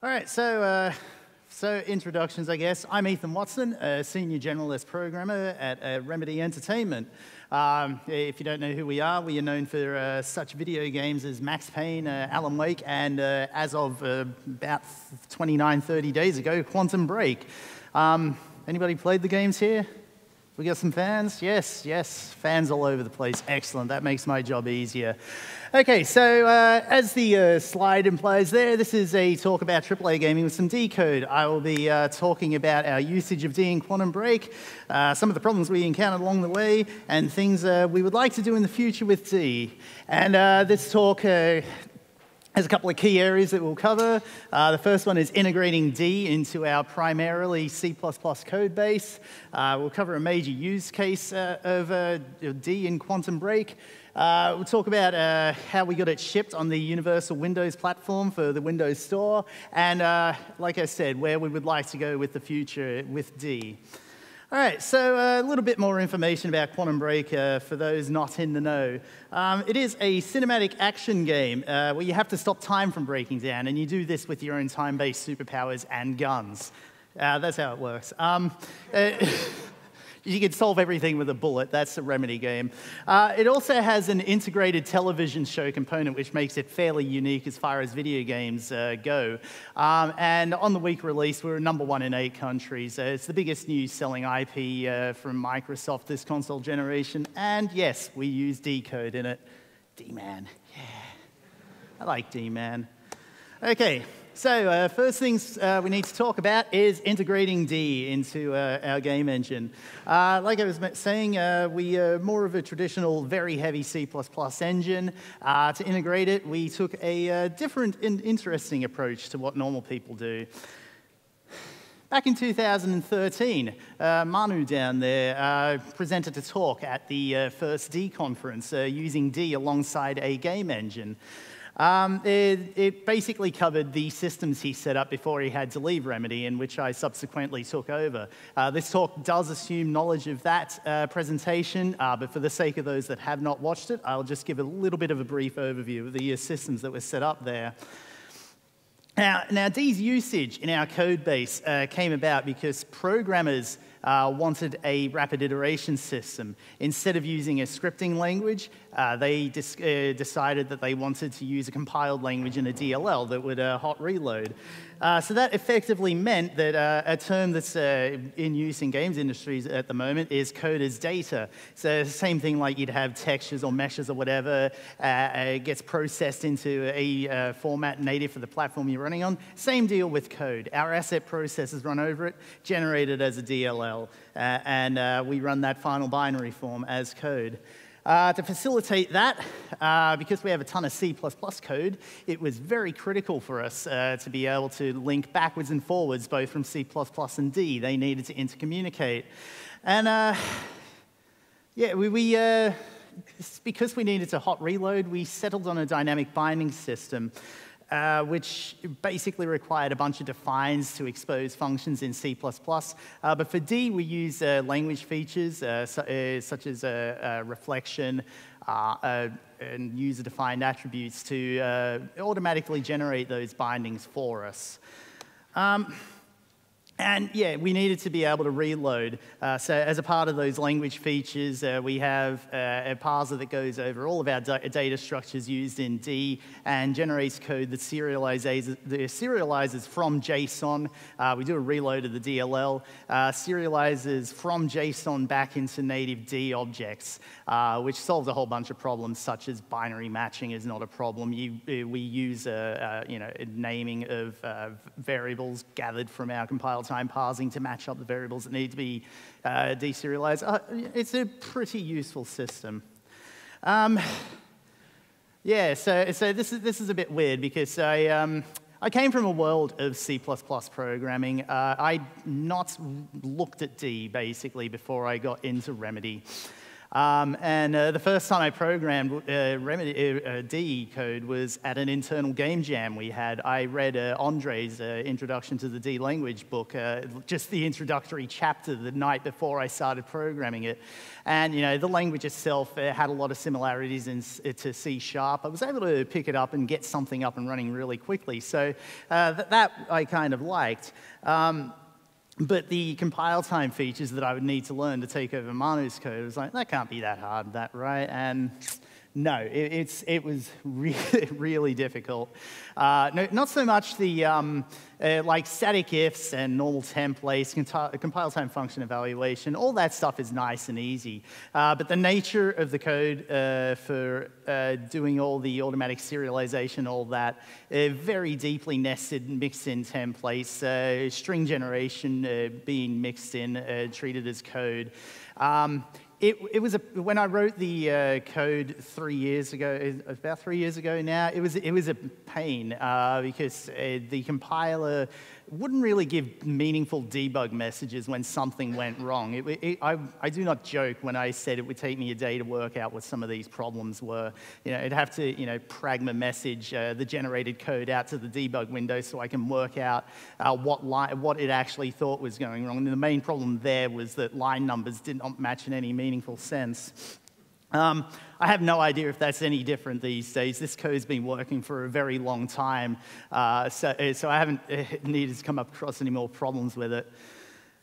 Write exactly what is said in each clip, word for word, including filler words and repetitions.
All right, so uh, so introductions, I guess. I'm Ethan Watson, a senior generalist programmer at uh, Remedy Entertainment. Um, if you don't know who we are, we are known for uh, such video games as Max Payne, uh, Alan Wake, and uh, as of uh, about twenty-nine, thirty days ago, Quantum Break. Um, anybody played the games here? We got some fans? Yes, yes, fans all over the place. Excellent, that makes my job easier. Okay, so uh, as the uh, slide implies there, this is a talk about triple A gaming with some D code. I will be uh, talking about our usage of D in Quantum Break, uh, some of the problems we encountered along the way, and things uh, we would like to do in the future with D. And uh, this talk uh, There's a couple of key areas that we'll cover. Uh, the first one is integrating D into our primarily C plus plus code base. Uh, we'll cover a major use case uh, of uh, D in Quantum Break. Uh, we'll talk about uh, how we got it shipped on the Universal Windows Platform for the Windows Store. And uh, like I said, where we would like to go with the future with D. All right, so a little bit more information about Quantum Break uh, for those not in the know. Um, it is a cinematic action game uh, where you have to stop time from breaking down, and you do this with your own time-based superpowers and guns. Uh, that's how it works. Um, uh, You can solve everything with a bullet. That's the Remedy game. Uh, it also has an integrated television show component, which makes it fairly unique as far as video games uh, go. Um, and on the week release, we were number one in eight countries. Uh, it's the biggest new-selling I P uh, from Microsoft this console generation. And yes, we use D code in it. D-man, yeah. I like D-man. Okay. So uh, first things uh, we need to talk about is integrating D into uh, our game engine. Uh, like I was saying, uh, we are more of a traditional, very heavy C plus plus engine. Uh, to integrate it, we took a uh, different and interesting approach to what normal people do. Back in two thousand thirteen, uh, Manu down there uh, presented a talk at the uh, first D conference uh, using D alongside a game engine. Um, it, it basically covered the systems he set up before he had to leave Remedy, in which I subsequently took over. Uh, this talk does assume knowledge of that uh, presentation, uh, but for the sake of those that have not watched it, I'll just give a little bit of a brief overview of the uh, systems that were set up there. Now, now D's usage in our code base uh, came about because programmers Uh, wanted a rapid iteration system. Instead of using a scripting language, uh, they dis uh, decided that they wanted to use a compiled language and a D L L that would uh, hot reload. Uh, so that effectively meant that uh, a term that's uh, in use in games industries at the moment is code as data. So the same thing like you'd have textures or meshes or whatever, uh, it gets processed into a uh, format native for the platform you're running on. Same deal with code. Our asset processors run over it, generated as a D L L. Uh, and uh, we run that final binary form as code. Uh, to facilitate that, uh, because we have a ton of C plus plus code, it was very critical for us uh, to be able to link backwards and forwards, both from C plus plus and D. They needed to intercommunicate. And uh, yeah, we, we uh, because we needed to hot reload, we settled on a dynamic binding system. Uh, which basically required a bunch of defines to expose functions in C plus plus. Uh, but for D, we use uh, language features uh, su uh, such as uh, uh, reflection uh, uh, and user-defined attributes to uh, automatically generate those bindings for us. Um, And yeah, we needed to be able to reload. Uh, so as a part of those language features, uh, we have uh, a parser that goes over all of our da data structures used in D and generates code that serializes, that serializes from JSON. Uh, we do a reload of the D L L, uh, serializes from JSON back into native D objects, uh, which solves a whole bunch of problems, such as binary matching is not a problem. You, we use a, a, you know, a naming of uh, variables gathered from our compiled time parsing to match up the variables that need to be uh, deserialized. Uh, it's a pretty useful system. Um, yeah, so so this is this is a bit weird because I um, I came from a world of C plus plus programming. Uh, I'd not looked at D basically before I got into Remedy. Um, and uh, the first time I programmed uh, Remedy, uh, D code was at an internal game jam we had. I read uh, Andre's uh, Introduction to the D Language book, uh, just the introductory chapter the night before I started programming it. And you know, the language itself uh, had a lot of similarities in, uh, to C sharp. I was able to pick it up and get something up and running really quickly. So uh, th that I kind of liked. Um, But the compile time features that I would need to learn to take over Manu's code, I was like, that can't be that hard, that right? And no, it, it's, it was really, really difficult. Uh, no, not so much the um, uh, like static ifs and normal templates, compile time function evaluation, all that stuff is nice and easy. Uh, but the nature of the code uh, for uh, doing all the automatic serialization, all that, uh, very deeply nested, mixed in templates, uh, string generation uh, being mixed in, uh, treated as code. Um, It, it was a, when I wrote the uh, code three years ago, about three years ago now. It was it was a pain uh, because uh, the compiler wouldn't really give meaningful debug messages when something went wrong. It, it, I, I do not joke when I said it would take me a day to work out what some of these problems were. You know, it'd have to you know pragma message uh, the generated code out to the debug window so I can work out uh, what line, what it actually thought was going wrong. And the main problem there was that line numbers did not match in any meaningful meaningful sense. Um, I have no idea if that's any different these days. This code's been working for a very long time, uh, so, so I haven't needed to come up across any more problems with it.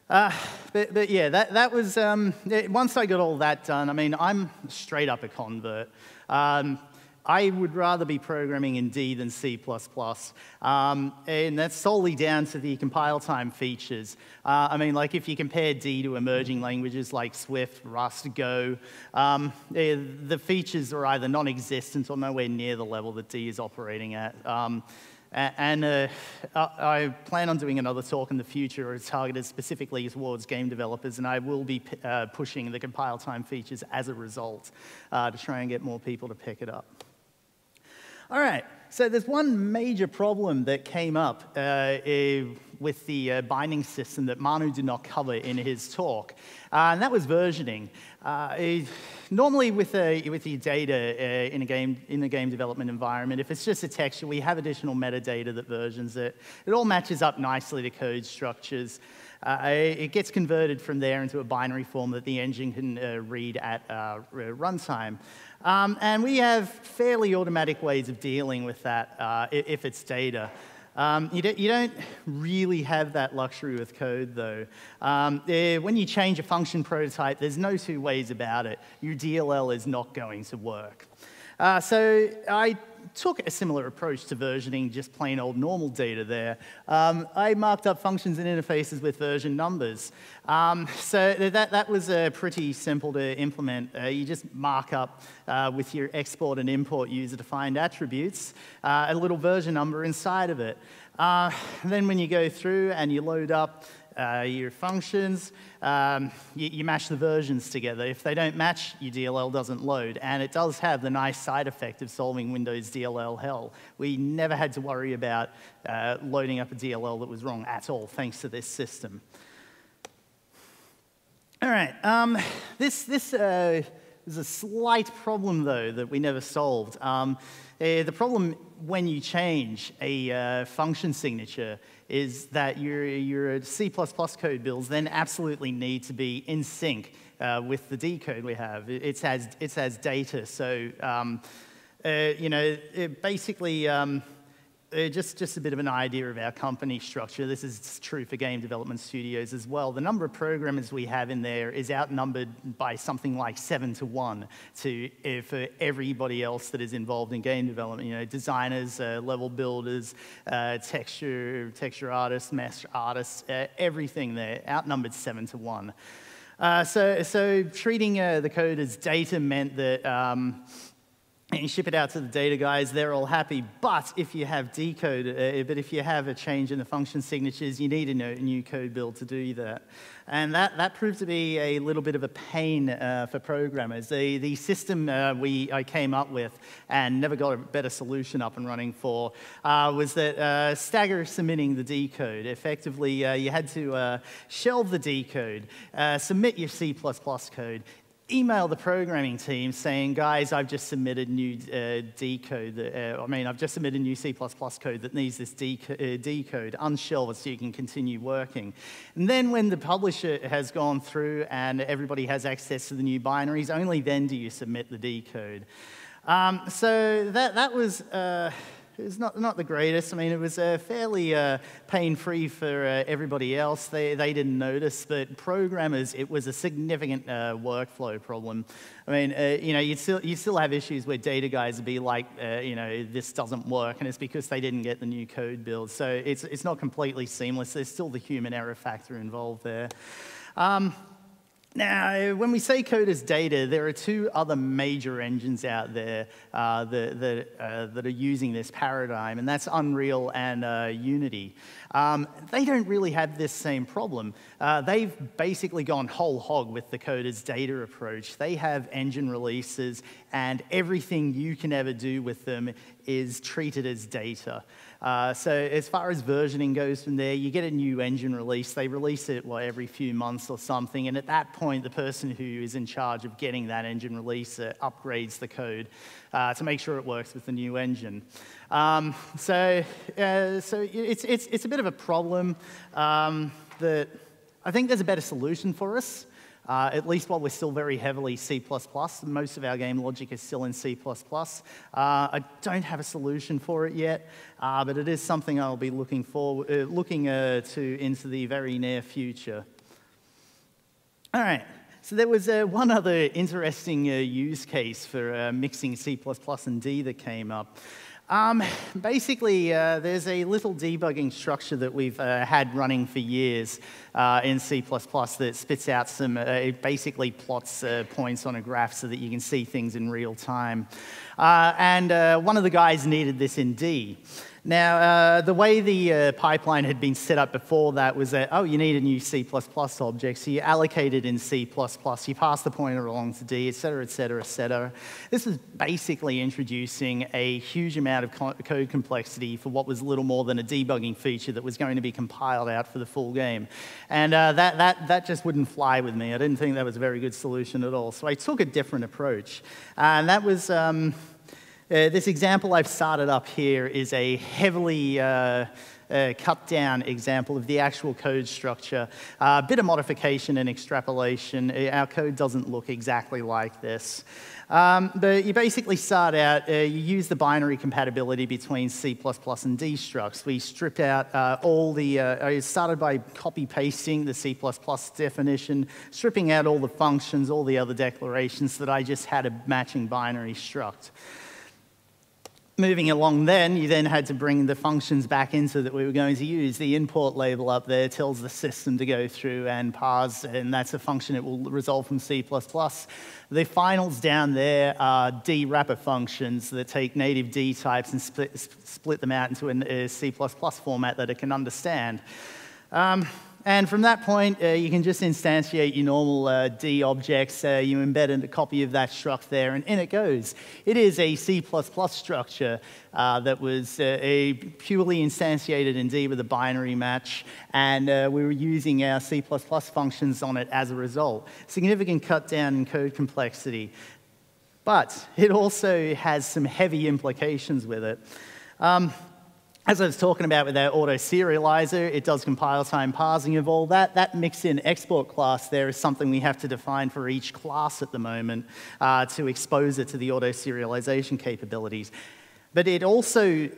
Uh, but, but yeah, that, that was, um, once I got all that done, I mean, I'm straight up a convert. Um, I would rather be programming in D than C plus plus, um, and that's solely down to the compile time features. Uh, I mean, like if you compare D to emerging languages like Swift, Rust, Go, um, the features are either non-existent or nowhere near the level that D is operating at. Um, And uh, I plan on doing another talk in the future targeted specifically towards game developers, and I will be uh, pushing the compile time features as a result uh, to try and get more people to pick it up. All right, so there's one major problem that came up uh, with the uh, binding system that Manu did not cover in his talk, uh, and that was versioning. Uh, normally, with a, with the data uh, in a game in a game development environment, if it's just a texture, we have additional metadata that versions it. It all matches up nicely to code structures. Uh, it gets converted from there into a binary form that the engine can uh, read at uh, runtime. Um, and we have fairly automatic ways of dealing with that uh, if it's data. Um, you, do, you don't really have that luxury with code, though. Um, eh, when you change a function prototype, there's no two ways about it. Your D L L is not going to work. Uh, so I took a similar approach to versioning, just plain old normal data there. Um, I marked up functions and interfaces with version numbers. Um, so that, that was uh, pretty simple to implement. Uh, you just mark up uh, with your export and import user-defined attributes uh, a little version number inside of it. Uh, then when you go through and you load up Uh, your functions, um, you, you mash the versions together. If they don't match, your D L L doesn't load. And it does have the nice side effect of solving Windows D L L hell. We never had to worry about uh, loading up a D L L that was wrong at all, thanks to this system. All right, um, this, this uh, is a slight problem, though, that we never solved. Um, uh, the problem when you change a uh, function signature is that your, your C plus plus code builds then absolutely need to be in sync uh, with the D code we have. It's as, it's as data, so um, uh, you know, it basically, um, it just, just a bit of an idea of our company structure. This is true for game development studios as well. The number of programmers we have in there is outnumbered by something like seven to one to, uh, for everybody else that is involved in game development. You know, designers, uh, level builders, uh, texture, texture artists, mesh artists, uh, everything there, outnumbered seven to one. Uh, so, so treating uh, the code as data meant that um, and you ship it out to the data guys, they're all happy. But if you have decode, uh, but if you have a change in the function signatures, you need a new code build to do that. And that, that proved to be a little bit of a pain uh, for programmers. The, the system uh, we, I came up with and never got a better solution up and running for uh, was that uh, stagger submitting the decode. Effectively, uh, you had to uh, shelve the decode, uh, submit your C plus plus code, email the programming team saying, guys, I've just submitted new uh, D code, that, uh, I mean, I've just submitted new C plus plus code that needs this D, uh, D code unshelled so you can continue working. And then when the publisher has gone through and everybody has access to the new binaries, only then do you submit the D code. Um, so that, that was, uh, it was not, not the greatest. I mean, it was uh, fairly uh, pain-free for uh, everybody else. They, they didn't notice, but programmers, it was a significant uh, workflow problem. I mean, uh, you know, you still, you still have issues where data guys would be like, uh, you know, this doesn't work, and it's because they didn't get the new code build. So it's, it's not completely seamless. There's still the human error factor involved there. Um, Now, when we say code as data, there are two other major engines out there uh, that, that, uh, that are using this paradigm, and that's Unreal and uh, Unity. Um, they don't really have this same problem. Uh, they've basically gone whole hog with the code as data approach. They have engine releases, and everything you can ever do with them is treated as data. Uh, so as far as versioning goes from there, you get a new engine release. They release it well, every few months or something, and at that point, the person who is in charge of getting that engine release uh, upgrades the code uh, to make sure it works with the new engine. Um, so uh, so it's, it's, it's a bit of a problem um, that I think there's a better solution for us. Uh, at least while we're still very heavily C plus plus, most of our game logic is still in C plus plus. Uh, I don't have a solution for it yet, uh, but it is something I'll be looking for, uh, looking uh, to into the very near future. All right. So there was uh, one other interesting uh, use case for uh, mixing C plus plus and D that came up. Um, basically, uh, there's a little debugging structure that we've uh, had running for years uh, in C plus plus that spits out some, uh, it basically plots uh, points on a graph so that you can see things in real time. Uh, and uh, one of the guys needed this in D. Now, uh, the way the uh, pipeline had been set up before that was that, oh, you need a new C plus plus object, so you allocate it in C plus plus, you pass the pointer along to D, et cetera, et cetera, et cetera. This is basically introducing a huge amount of co code complexity for what was little more than a debugging feature that was going to be compiled out for the full game. And uh, that, that, that just wouldn't fly with me. I didn't think that was a very good solution at all. So I took a different approach, and that was... Um, Uh, this example I've started up here is a heavily uh, uh, cut-down example of the actual code structure. A uh, bit of modification and extrapolation. Our code doesn't look exactly like this. Um, but you basically start out, uh, you use the binary compatibility between C plus plus and D structs. We stripped out uh, all the, uh, I started by copy-pasting the C plus plus definition, stripping out all the functions, all the other declarations so that I just had a matching binary struct. Moving along then, you then had to bring the functions back in so that we were going to use. The import label up there tells the system to go through and parse, and that's a function it will resolve from C plus plus. The finals down there are D wrapper functions that take native D types and split, split them out into a C plus plus format that it can understand. Um, And from that point, uh, you can just instantiate your normal uh, D objects. Uh, you embed a copy of that struct there, and in it goes. It is a C plus plus structure uh, that was uh, a purely instantiated in D with a binary match, and uh, we were using our C plus plus functions on it as a result. Significant cut down in code complexity. But it also has some heavy implications with it. Um, As I was talking about with our auto-serializer, it does compile time parsing of all that. That mix-in export class there is something we have to define for each class at the moment uh, to expose it to the auto-serialization capabilities. But it also, uh,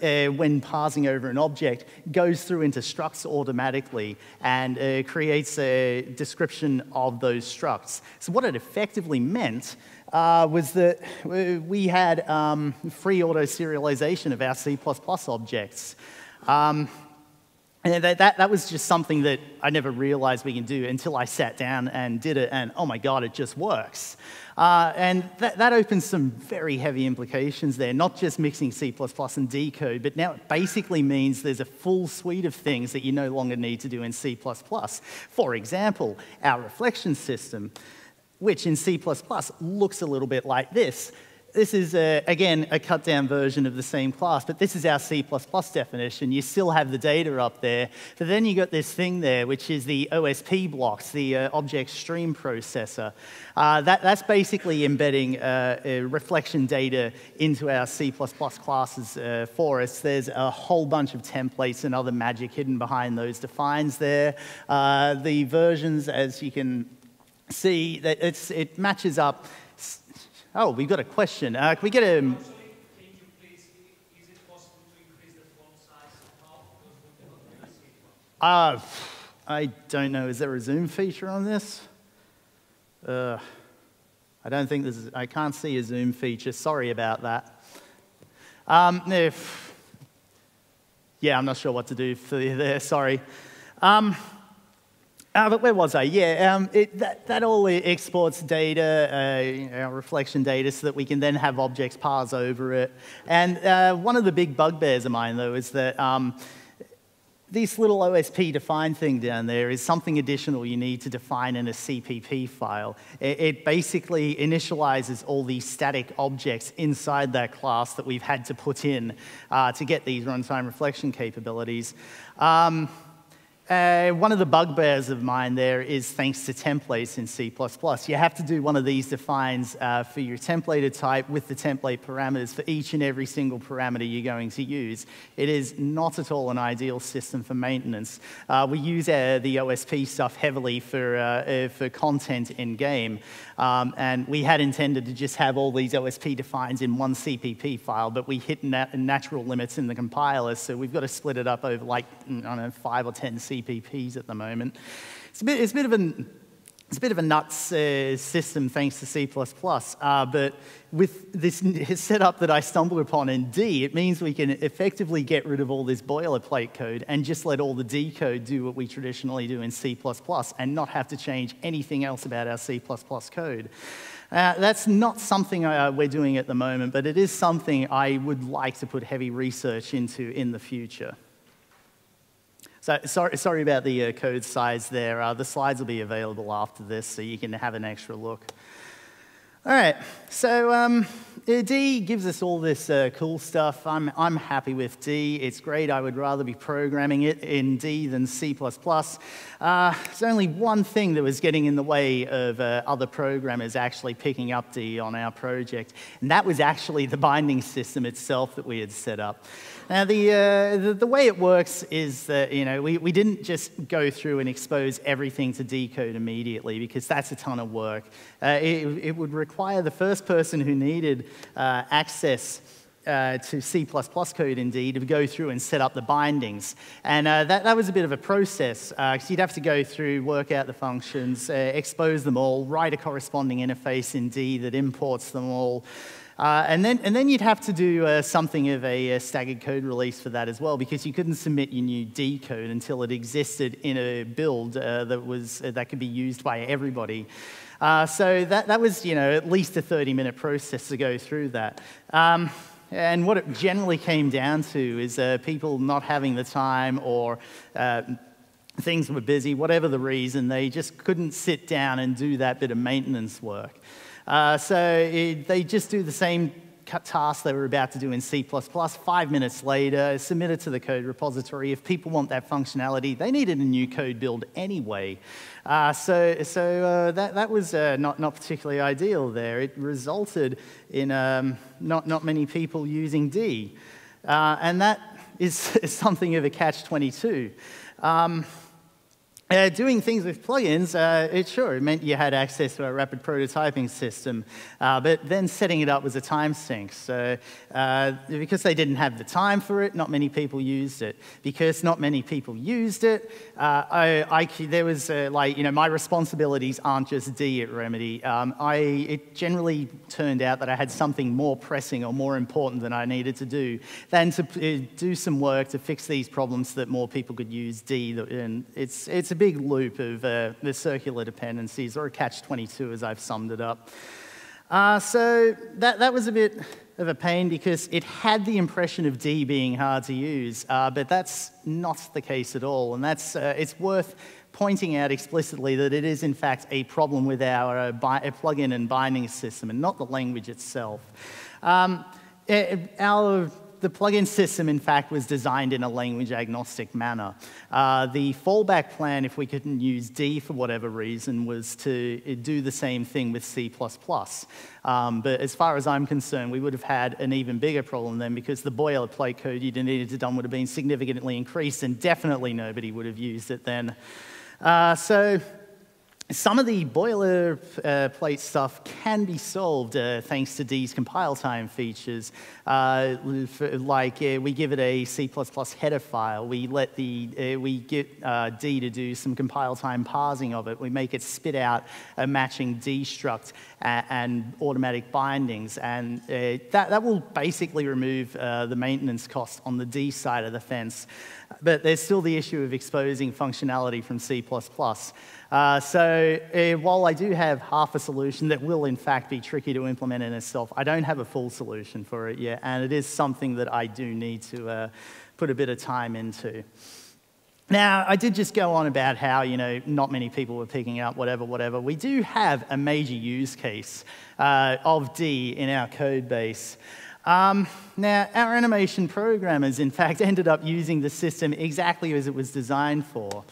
when parsing over an object, goes through into structs automatically and uh, creates a description of those structs. So what it effectively meant uh, was that we had um, free auto-serialization of our C plus plus objects. Um, And that, that, that was just something that I never realized we can do until I sat down and did it, and oh my God, it just works. Uh, and that, that opens some very heavy implications there, not just mixing C plus plus and D code, but now it basically means there's a full suite of things that you no longer need to do in C plus plus. For example, our reflection system, which in C plus plus looks a little bit like this. This is, a, again, a cut-down version of the same class, but this is our C plus plus definition. You still have the data up there, but then you got this thing there, which is the O S P blocks, the uh, object stream processor. Uh, that, that's basically embedding uh, uh, reflection data into our C plus plus classes uh, for us. There's a whole bunch of templates and other magic hidden behind those defines there. Uh, the versions, as you can see, it's, it matches up. Oh, we've got a question. Uh, can we get a... Actually, can you please, is it possible to increase the font size? How? Because we cannot really see it. Uh, I don't know. Is there a zoom feature on this? Uh, I don't think this is... I can't see a zoom feature. Sorry about that. Um, if, yeah, I'm not sure what to do for you there. Sorry. Um, Uh, but where was I? Yeah, um, it, that, that all exports data, uh, you know, reflection data, so that we can then have objects parse over it. And uh, one of the big bugbears of mine, though, is that um, this little O S P define thing down there is something additional you need to define in a C P P file. It, it basically initializes all these static objects inside that class that we've had to put in uh, to get these runtime reflection capabilities. Um, Uh, one of the bugbears of mine there is thanks to templates in C plus plus. You have to do one of these defines uh, for your templated type with the template parameters for each and every single parameter you're going to use. It is not at all an ideal system for maintenance. Uh, we use uh, the O S P stuff heavily for, uh, uh, for content in-game, um, and we had intended to just have all these O S P defines in one C P P file, but we hit nat natural limits in the compiler, so we've got to split it up over like, I don't know, five or ten C P P C P Ps at the moment. It's a bit, it's a bit of an, it's a bit of a nuts uh, system thanks to C plus plus, uh, but with this setup that I stumbled upon in D, it means we can effectively get rid of all this boilerplate code and just let all the D code do what we traditionally do in C plus plus and not have to change anything else about our C plus plus code. Uh, that's not something uh, we're doing at the moment, but it is something I would like to put heavy research into in the future. So, sorry, sorry about the uh, code size there. Uh, the slides will be available after this, so you can have an extra look. All right, so um, D gives us all this uh, cool stuff. I'm, I'm happy with D. It's great. I would rather be programming it in D than C plus plus. Uh, there's only one thing that was getting in the way of uh, other programmers actually picking up D on our project, and that was actually the binding system itself that we had set up. Now, the, uh, the, the way it works is that, you know, we, we didn't just go through and expose everything to D code immediately, because that's a ton of work. Uh, it, it would require the first person who needed uh, access Uh, to C plus plus code in D to go through and set up the bindings. And uh, that, that was a bit of a process, because uh, you'd have to go through, work out the functions, uh, expose them all, write a corresponding interface in D that imports them all. Uh, and, then, and then you'd have to do uh, something of a, a staggered code release for that as well, because you couldn't submit your new D code until it existed in a build uh, that, was, uh, that could be used by everybody. Uh, so that, that was, you know, at least a thirty minute process to go through that. Um, And what it generally came down to is uh, people not having the time, or uh, things were busy, whatever the reason, they just couldn't sit down and do that bit of maintenance work. Uh, so it, they just do the same task they were about to do in C plus plus. Five minutes later, submit it to the code repository. If people want that functionality, they needed a new code build anyway. Uh, so so uh, that, that was uh, not, not particularly ideal there. It resulted in um, not, not many people using D. Uh, and that is something of a catch twenty-two. Um, Uh, doing things with plugins, uh, it sure it meant you had access to a rapid prototyping system, uh, but then setting it up was a time sink. So uh, because they didn't have the time for it, not many people used it. Because not many people used it, uh, I, I, there was uh, like, you know, my responsibilities aren't just D at Remedy. Um, I, it generally turned out that I had something more pressing or more important than I needed to do than to uh, do some work to fix these problems so that more people could use D. And it's, it's a A big loop of uh, the circular dependencies, or a catch twenty-two as I've summed it up. Uh, so that, that was a bit of a pain, because it had the impression of D being hard to use, uh, but that's not the case at all, and that's, uh, it's worth pointing out explicitly that it is in fact a problem with our uh, bi- plugin and binding system and not the language itself. Um, it, our, the plugin system, in fact, was designed in a language-agnostic manner. Uh, the fallback plan, if we couldn't use D for whatever reason, was to do the same thing with C plus plus. Um, but as far as I'm concerned, we would have had an even bigger problem then, because the boilerplate code you'd needed to have done would have been significantly increased, and definitely nobody would have used it then. Uh, so some of the boilerplate uh, stuff can be solved uh, thanks to D's compile time features. Uh, for, like uh, we give it a C plus plus header file. We let the uh, we get uh, D to do some compile time parsing of it. We make it spit out a matching D struct and, and automatic bindings, and uh, that that will basically remove uh, the maintenance cost on the D side of the fence. But there's still the issue of exposing functionality from C plus plus. Uh, so uh, while I do have half a solution that will, in fact, be tricky to implement in itself, I don't have a full solution for it yet, and it is something that I do need to uh, put a bit of time into. Now, I did just go on about how, you know, not many people were picking up whatever, whatever. We do have a major use case uh, of D in our code base. Um, now, our animation programmers, in fact, ended up using the system exactly as it was designed for.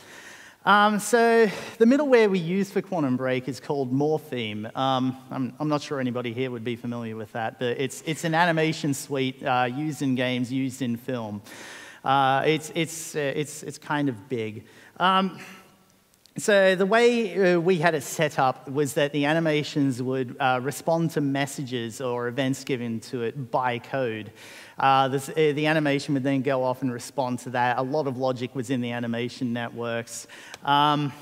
Um, so the middleware we use for Quantum Break is called Morpheme. Um, I'm, I'm not sure anybody here would be familiar with that, but it's, it's an animation suite uh, used in games, used in film. Uh, it's, it's, uh, it's, it's kind of big. Um, So the way we had it set up was that the animations would uh, respond to messages or events given to it by code. Uh, this, uh, the animation would then go off and respond to that. A lot of logic was in the animation networks. Um,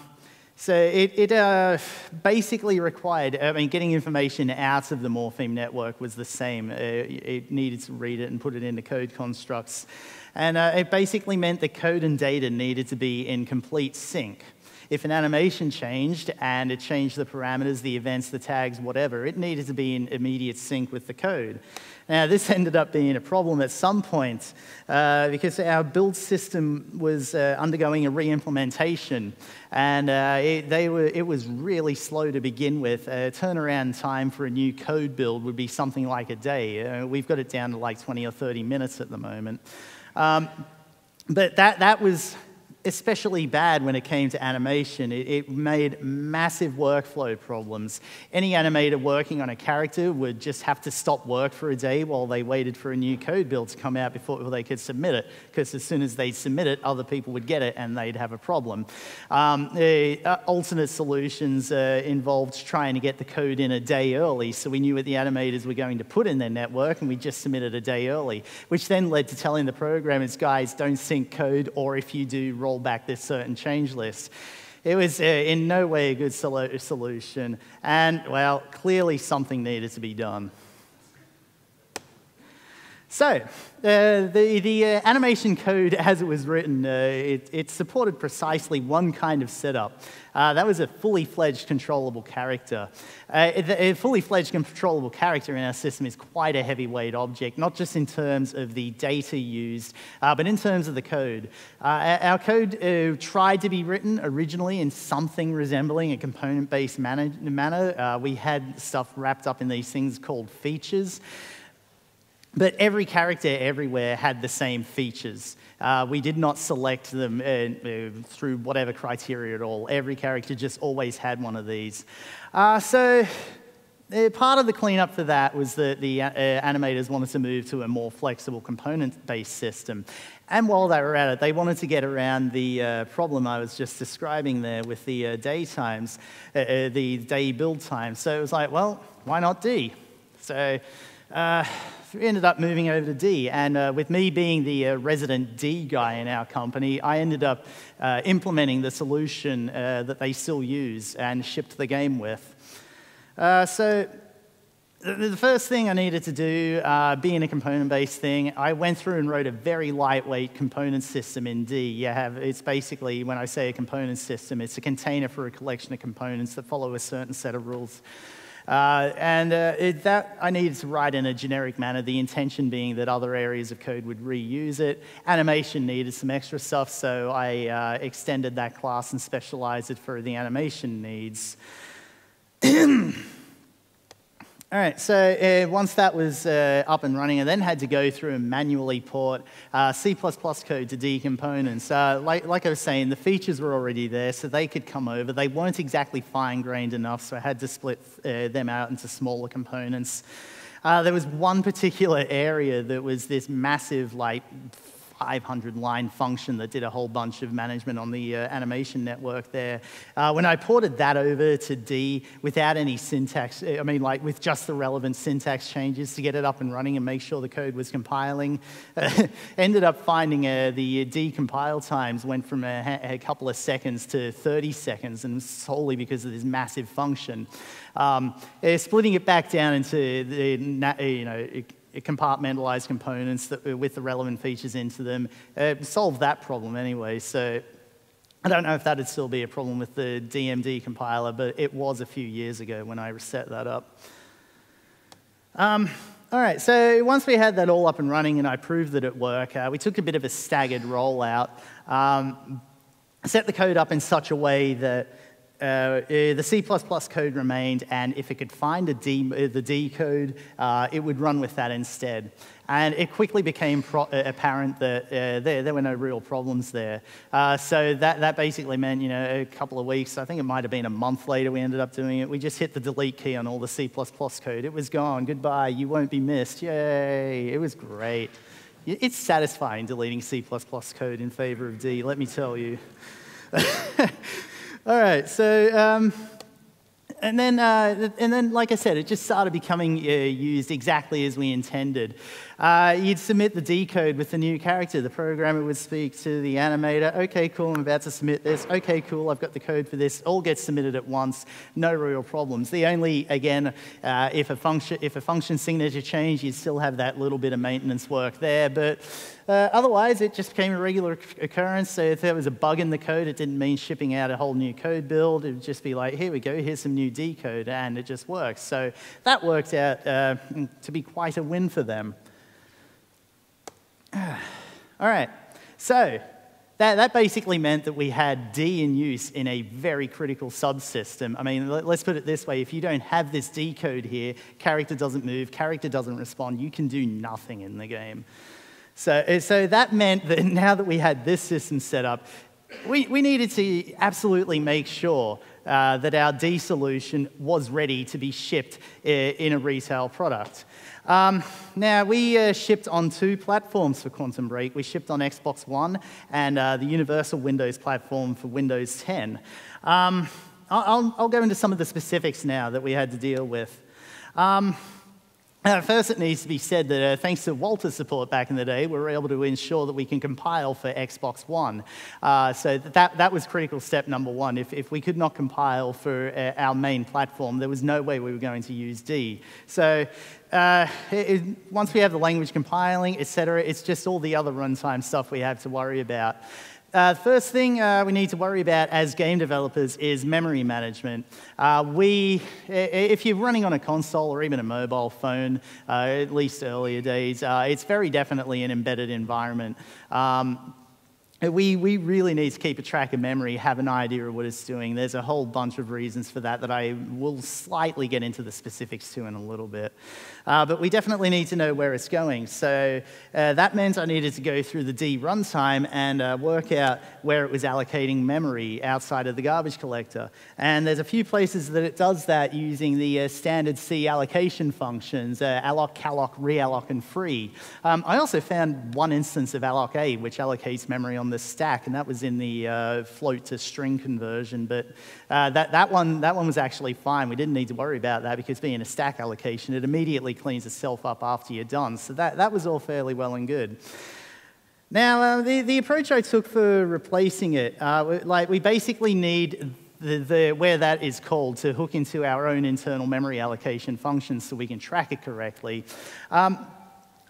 So it, it uh, basically required, I mean, getting information out of the Morpheme network was the same. It, it needed to read it and put it into code constructs. And uh, it basically meant that code and data needed to be in complete sync. If an animation changed, and it changed the parameters, the events, the tags, whatever, it needed to be in immediate sync with the code. Now, this ended up being a problem at some point, uh, because our build system was uh, undergoing a re-implementation, and uh, it, they were, it was really slow to begin with. Uh, turnaround time for a new code build would be something like a day. Uh, we've got it down to like twenty or thirty minutes at the moment. Um, but that, that was especially bad when it came to animation. It, it made massive workflow problems. Any animator working on a character would just have to stop work for a day while they waited for a new code build to come out before they could submit it, because as soon as they submit it, other people would get it and they'd have a problem. Um, uh, alternate solutions uh, involved trying to get the code in a day early, so we knew what the animators were going to put in their network, and we just submitted a day early, which then led to telling the programmers, guys, don't sync code, or if you do, roll back this certain change list. It was uh, in no way a good sol- solution, and, well, clearly something needed to be done. So, uh, the, the uh, animation code as it was written, uh, it, it supported precisely one kind of setup. Uh, that was a fully-fledged controllable character. Uh, a fully-fledged controllable character in our system is quite a heavyweight object, not just in terms of the data used, uh, but in terms of the code. Uh, our code uh, tried to be written originally in something resembling a component-based manner. Uh, we had stuff wrapped up in these things called features. But every character everywhere had the same features. Uh, we did not select them uh, uh, through whatever criteria at all. Every character just always had one of these. Uh, so uh, part of the cleanup for that was that the uh, animators wanted to move to a more flexible component-based system. And while they were at it, they wanted to get around the uh, problem I was just describing there with the uh, day times, uh, uh, the day build time. So it was like, well, why not D? So Uh, we ended up moving over to D, and uh, with me being the uh, resident D guy in our company, I ended up uh, implementing the solution uh, that they still use and shipped the game with. Uh, so the first thing I needed to do, uh, being a component-based thing, I went through and wrote a very lightweight component system in D. You have, it's basically, when I say a component system, it's a container for a collection of components that follow a certain set of rules. Uh, and uh, it, that I needed to write in a generic manner, the intention being that other areas of code would reuse it. Animation needed some extra stuff, so I uh, extended that class and specialized it for the animation needs. All right, so uh, once that was uh, up and running, I then had to go through and manually port uh, C plus plus code to D components. Uh, like, like I was saying, the features were already there, so they could come over. They weren't exactly fine-grained enough, so I had to split uh, them out into smaller components. Uh, there was one particular area that was this massive, like, five hundred line function that did a whole bunch of management on the uh, animation network there. Uh, when I ported that over to D without any syntax, I mean, like with just the relevant syntax changes to get it up and running and make sure the code was compiling, uh, ended up finding uh, the D compile times went from a, a couple of seconds to thirty seconds, and solely because of this massive function. Um, uh, splitting it back down into the, you know, it, compartmentalized components that with the relevant features into them, uh, solve that problem anyway. So I don't know if that would still be a problem with the D M D compiler, but it was a few years ago when I reset that up. Um, All right, so once we had that all up and running and I proved that it worked, uh, we took a bit of a staggered rollout. Um, set the code up in such a way that Uh, the C plus plus code remained, and if it could find a D, the D code, uh, it would run with that instead. And it quickly became pro apparent that uh, there, there were no real problems there. Uh, so that, that basically meant, you know, a couple of weeks, I think it might have been a month later we ended up doing it. We just hit the delete key on all the C plus plus code. It was gone. Goodbye. You won't be missed. Yay. It was great. It's satisfying deleting C plus plus code in favor of D, let me tell you. All right, so um, and then uh, and then, like I said, it just started becoming uh, used exactly as we intended. Uh, you'd submit the D code with the new character. The programmer would speak to the animator. Okay, cool. I'm about to submit this. Okay, cool. I've got the code for this. All gets submitted at once. No real problems. The only, again, uh, if a function if a function signature changed, you'd still have that little bit of maintenance work there, but. Uh, otherwise, it just became a regular occurrence. So if there was a bug in the code, it didn't mean shipping out a whole new code build. It would just be like, here we go, here's some new D code, and it just works. So that worked out uh, to be quite a win for them. All right, so that, that basically meant that we had D in use in a very critical subsystem. I mean, let, let's put it this way. If you don't have this D code here, character doesn't move, character doesn't respond, you can do nothing in the game. So, so that meant that now that we had this system set up, we, we needed to absolutely make sure uh, that our D solution was ready to be shipped in a retail product. Um, now, we uh, shipped on two platforms for Quantum Break. We shipped on Xbox One and uh, the Universal Windows Platform for Windows ten. Um, I'll, I'll go into some of the specifics now that we had to deal with. Um, Uh, first, it needs to be said that uh, thanks to Walter's support back in the day, we were able to ensure that we can compile for Xbox One. Uh, so that, that was critical step number one. If, if we could not compile for uh, our main platform, there was no way we were going to use D. So uh, it, it, once we have the language compiling, et cetera, it's just all the other runtime stuff we have to worry about. Uh, first thing uh, we need to worry about as game developers is memory management. Uh, we, if you're running on a console or even a mobile phone, uh, at least earlier days, uh, it's very definitely an embedded environment. Um, We, we really need to keep a track of memory, have an idea of what it's doing. There's a whole bunch of reasons for that that I will slightly get into the specifics to in a little bit. Uh, but we definitely need to know where it's going. So uh, that meant I needed to go through the D runtime and uh, work out where it was allocating memory outside of the garbage collector. And there's a few places that it does that using the uh, standard C allocation functions, uh, alloc, calloc, realloc, and free. Um, I also found one instance of alloc A, which allocates memory on the stack, and that was in the uh, float to string conversion, but uh, that, that, one, that one was actually fine. We didn't need to worry about that because being a stack allocation, it immediately cleans itself up after you're done, so that, that was all fairly well and good. Now, uh, the, the approach I took for replacing it, uh, like we basically need The, the, where that is called to hook into our own internal memory allocation functions so we can track it correctly. Um,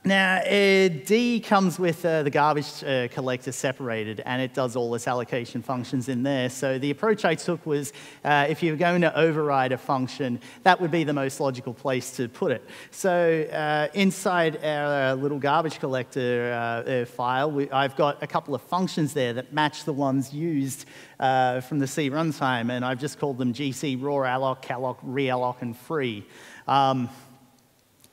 Now, uh, D comes with uh, the garbage uh, collector separated, and it does all its allocation functions in there. So the approach I took was uh, if you're going to override a function, that would be the most logical place to put it. So uh, inside our uh, little garbage collector uh, uh, file, we, I've got a couple of functions there that match the ones used uh, from the C runtime, and I've just called them G C raw alloc, calloc, realloc, and free. Um,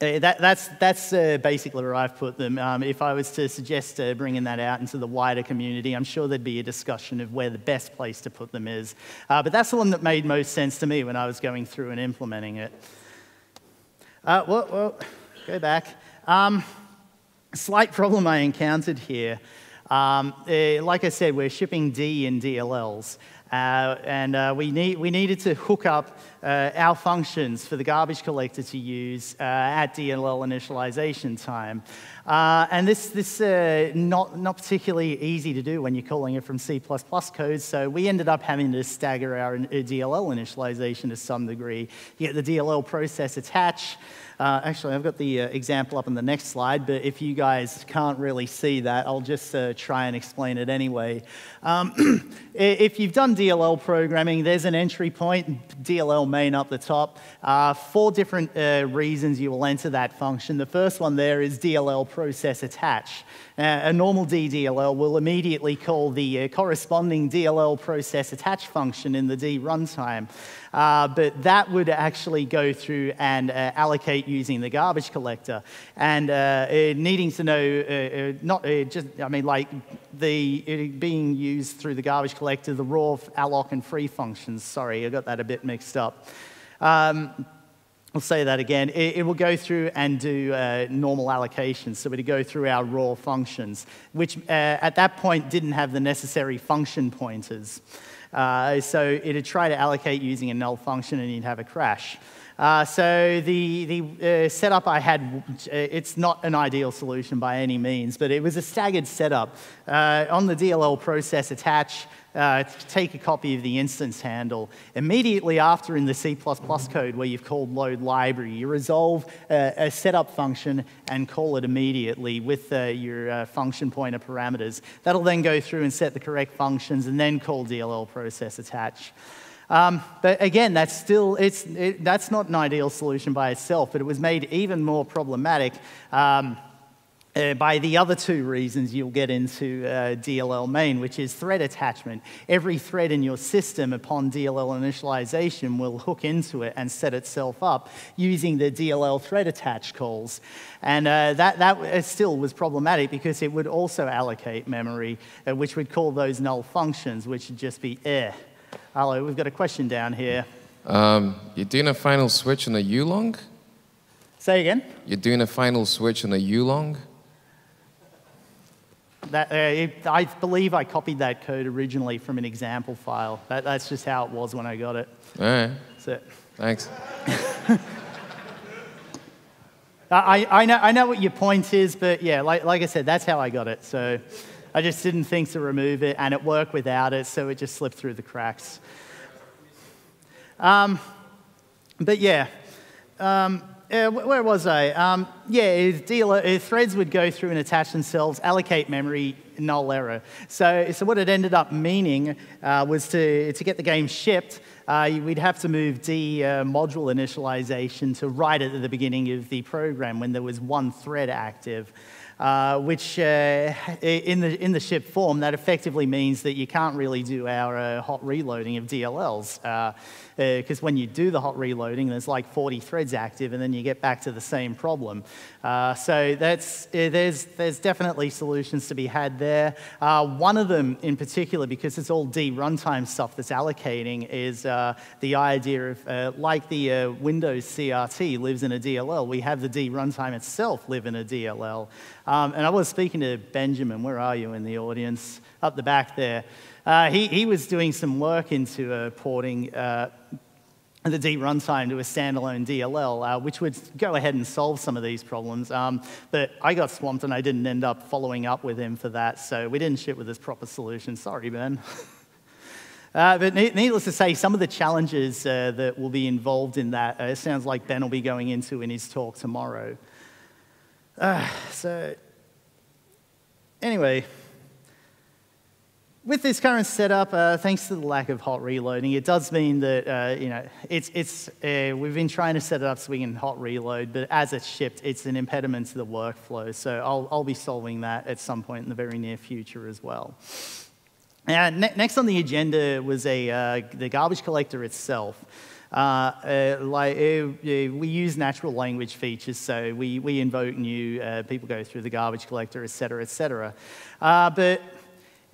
Uh, that, that's that's uh, basically where I've put them. Um, if I was to suggest uh, bringing that out into the wider community, I'm sure there'd be a discussion of where the best place to put them is. Uh, but that's the one that made most sense to me when I was going through and implementing it. Uh, whoa, whoa, go back. Um, slight problem I encountered here. Um, uh, like I said, we're shipping D in D L Ls. Uh, and uh, we, need, we needed to hook up uh, our functions for the garbage collector to use uh, at D L L initialization time. Uh, and this this uh, not not particularly easy to do when you're calling it from C plus plus code, so we ended up having to stagger our D L L initialization to some degree. You get the D L L process attach. Uh, actually, I've got the uh, example up on the next slide, but if you guys can't really see that, I'll just uh, try and explain it anyway. Um, if you've done D L L programming, there's an entry point, D L L main up the top. Uh, four different uh, reasons you will enter that function. The first one there is D L L process attach. Uh, a normal D D L L will immediately call the uh, corresponding D L L process attach function in the D runtime. Uh, but that would actually go through and uh, allocate using the garbage collector. And uh, uh, needing to know, uh, uh, not uh, just, I mean, like the uh, being used through the garbage collector, the raw, alloc, and free functions. Sorry, I got that a bit mixed up. Um, I'll say that again. It, it will go through and do uh, normal allocations. So it'll go through our raw functions, which uh, at that point didn't have the necessary function pointers. Uh, so it'd try to allocate using a null function, and you'd have a crash. Uh, so the, the uh, setup I had, it's not an ideal solution by any means, but it was a staggered setup. Uh, on the D L L process attach, Uh, take a copy of the instance handle. Immediately after, in the C plus plus code where you've called load library, you resolve uh, a setup function and call it immediately with uh, your uh, function pointer parameters. That'll then go through and set the correct functions and then call D L L process attach. Um, but again, that's still it's it, that's not an ideal solution by itself, but it was made even more problematic Um, Uh, by the other two reasons you'll get into uh, D L L main, which is thread attachment. Every thread in your system upon D L L initialization will hook into it and set itself up using the D L L thread attach calls. And uh, that, that still was problematic because it would also allocate memory, uh, which would call those null functions, which would just be eh. Hello, we've got a question down here. Um, you're doing a final switch on a U long? Say again? You're doing a final switch on a U long? That, uh, it, I believe I copied that code originally from an example file. That, that's just how it was when I got it. All right. That's it. Thanks. I, I, know, I know what your point is, but yeah, like, like I said, that's how I got it. So I just didn't think to remove it, and it worked without it, so it just slipped through the cracks. Um, but yeah. Um, Uh, where was I? Um, yeah, D L L, threads would go through and attach themselves, allocate memory, null error. So, so what it ended up meaning uh, was to, to get the game shipped, uh, we'd have to move D uh, module initialization to right at the beginning of the program when there was one thread active. Uh, which uh, in the in the ship form, that effectively means that you can't really do our uh, hot reloading of D L Ls, because uh, uh, when you do the hot reloading, there's like forty threads active, and then you get back to the same problem. Uh, so that's uh, there's there's definitely solutions to be had there. Uh, one of them in particular, because it's all D runtime stuff that's allocating, is uh, the idea of uh, like the uh, Windows C R T lives in a D L L. We have the D runtime itself live in a D L L. Um, and I was speaking to Benjamin, where are you in the audience? Up the back there. Uh, he, he was doing some work into uh, porting uh, the D runtime to a standalone D L L, uh, which would go ahead and solve some of these problems. Um, but I got swamped and I didn't end up following up with him for that, so we didn't ship with this proper solution. Sorry, Ben. Uh, but needless to say, some of the challenges uh, that will be involved in that, uh, it sounds like Ben will be going into in his talk tomorrow. Uh, so, anyway, with this current setup, uh, thanks to the lack of hot reloading, it does mean that uh, you know it's it's uh, we've been trying to set it up so we can hot reload, but as it's shipped, it's an impediment to the workflow. So I'll I'll be solving that at some point in the very near future as well. Uh, ne next on the agenda was a uh, the garbage collector itself. Uh, uh, like, uh, we use natural language features, so we, we invoke new, uh, people go through the garbage collector, et cetera, et cetera. Uh, but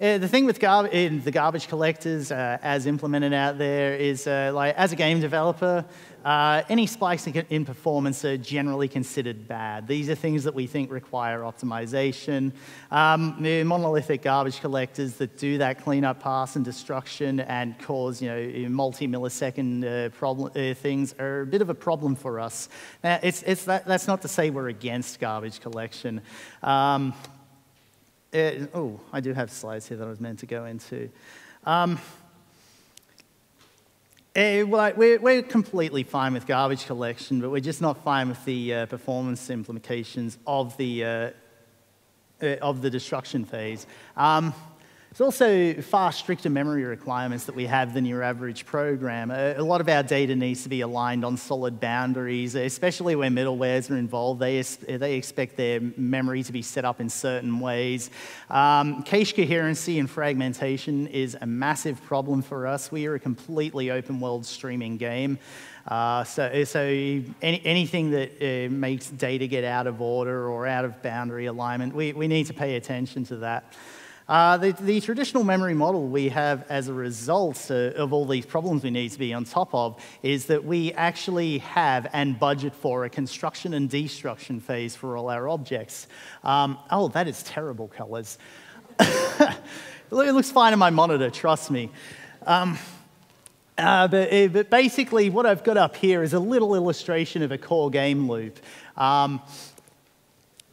uh, the thing with gar in the garbage collectors uh, as implemented out there is, uh, like, as a game developer, Uh, any spikes in performance are generally considered bad. These are things that we think require optimization. Um, monolithic garbage collectors that do that cleanup pass and destruction and cause, you know, multi-millisecond uh, problem, uh, things are a bit of a problem for us. Now, it's, it's that, that's not to say we're against garbage collection. Um, it, oh, I do have slides here that I was meant to go into. Um, Uh, well, we're, we're completely fine with garbage collection, but we're just not fine with the uh, performance implications of the uh, uh, of the destruction phase. Um, There's also far stricter memory requirements that we have than your average program. A, a lot of our data needs to be aligned on solid boundaries, especially where middlewares are involved. They, they expect their memory to be set up in certain ways. Um, cache coherency and fragmentation is a massive problem for us. We are a completely open-world streaming game. Uh, so so any, anything that uh, makes data get out of order or out of boundary alignment, we, we need to pay attention to that. Uh, the, the traditional memory model we have as a result uh, of all these problems we need to be on top of is that we actually have and budget for a construction and destruction phase for all our objects. Um, oh, that is terrible colors. It looks fine on my monitor, trust me. Um, Uh, but, but basically, what I've got up here is a little illustration of a core game loop. Um,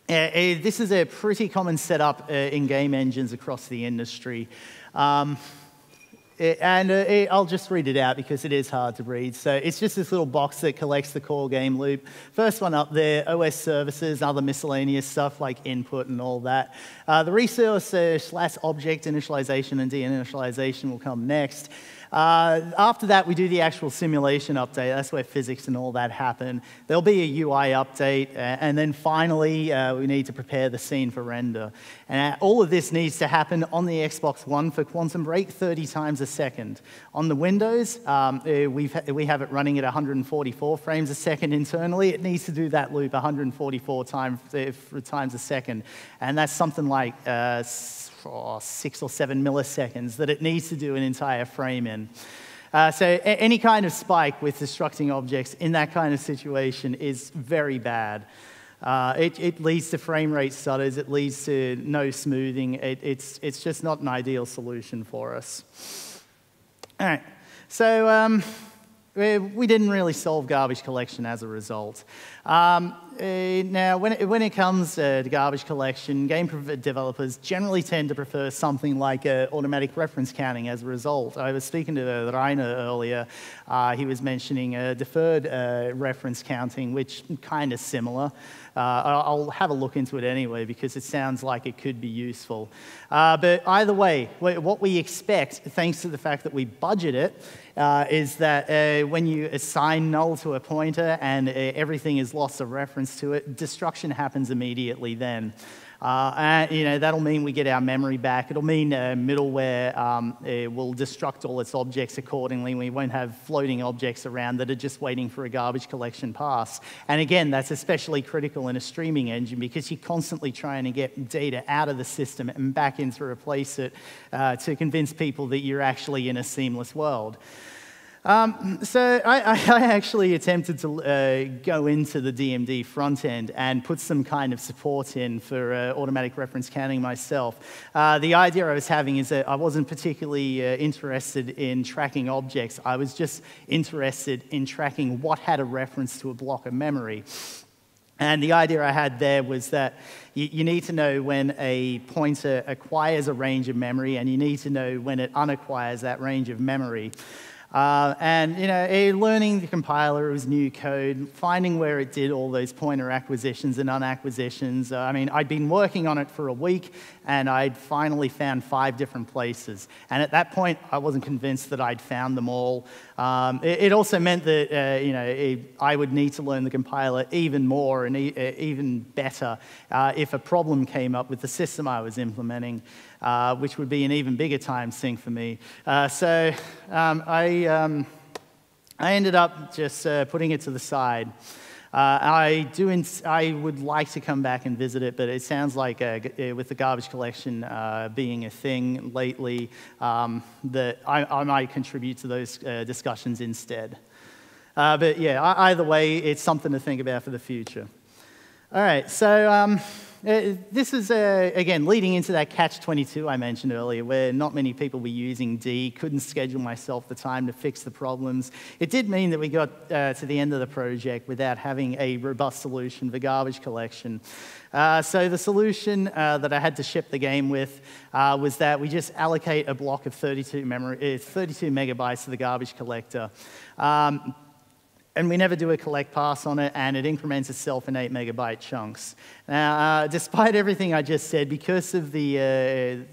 uh, uh, this is a pretty common setup uh, in game engines across the industry. Um, And uh, it, I'll just read it out because it is hard to read. So it's just this little box that collects the core game loop. First one up there, O S services, other miscellaneous stuff like input and all that. Uh, the resource uh, slash object initialization and deinitialization will come next. Uh, after that, we do the actual simulation update. That's where physics and all that happen. There'll be a U I update. Uh, and then finally, uh, we need to prepare the scene for render. And uh, all of this needs to happen on the Xbox One for Quantum Break thirty times a second. On the Windows, um, we've, we have it running at one hundred forty-four frames a second internally. It needs to do that loop one hundred forty-four time, uh, times a second. And that's something like uh, oh, six or seven milliseconds that it needs to do an entire frame in. Uh, so any kind of spike with destructing objects in that kind of situation is very bad. Uh, it, it leads to frame rate stutters. It leads to no smoothing. It, it's, it's just not an ideal solution for us. All right, so um, we, we didn't really solve garbage collection as a result. Um, uh, now, when it, when it comes uh, to garbage collection, game developers generally tend to prefer something like uh, automatic reference counting as a result. I was speaking to uh, Rainer earlier. Uh, he was mentioning uh, deferred uh, reference counting, which kind of similar. Uh, I'll have a look into it anyway because it sounds like it could be useful. Uh, but either way, what we expect, thanks to the fact that we budget it, uh, is that uh, when you assign null to a pointer and uh, everything is lost a reference to it, destruction happens immediately then. Uh, and, you know, that'll mean we get our memory back. It'll mean uh, middleware um, it will destruct all its objects accordingly. We won't have floating objects around that are just waiting for a garbage collection pass. And again, that's especially critical in a streaming engine because you're constantly trying to get data out of the system and back in to replace it uh, to convince people that you're actually in a seamless world. Um, so I, I actually attempted to uh, go into the D M D front end and put some kind of support in for uh, automatic reference counting myself. Uh, the idea I was having is that I wasn't particularly uh, interested in tracking objects. I was just interested in tracking what had a reference to a block of memory. And the idea I had there was that you, you need to know when a pointer acquires a range of memory and you need to know when it unacquires that range of memory. Uh, and, you know, learning the compiler was new code, finding where it did all those pointer acquisitions and unacquisitions. Uh, I mean, I'd been working on it for a week, and I'd finally found five different places. And at that point, I wasn't convinced that I'd found them all. Um, it, it also meant that, uh, you know, it, I would need to learn the compiler even more and e even better uh, if a problem came up with the system I was implementing. Uh, which would be an even bigger time sink for me. Uh, so um, I, um, I ended up just uh, putting it to the side. Uh, I, do I would like to come back and visit it, but it sounds like a, with the garbage collection uh, being a thing lately, um, that I, I might contribute to those uh, discussions instead. Uh, but yeah, either way, it's something to think about for the future. All right, so um, this is, uh, again, leading into that catch twenty-two I mentioned earlier, where not many people were using D, couldn't schedule myself the time to fix the problems. It did mean that we got uh, to the end of the project without having a robust solution for garbage collection. Uh, so the solution uh, that I had to ship the game with uh, was that we just allocate a block of thirty-two memory, uh, thirty-two megabytes to the garbage collector. Um, And we never do a collect pass on it, and it increments itself in eight megabyte chunks. Now, uh, despite everything I just said, because of the, uh,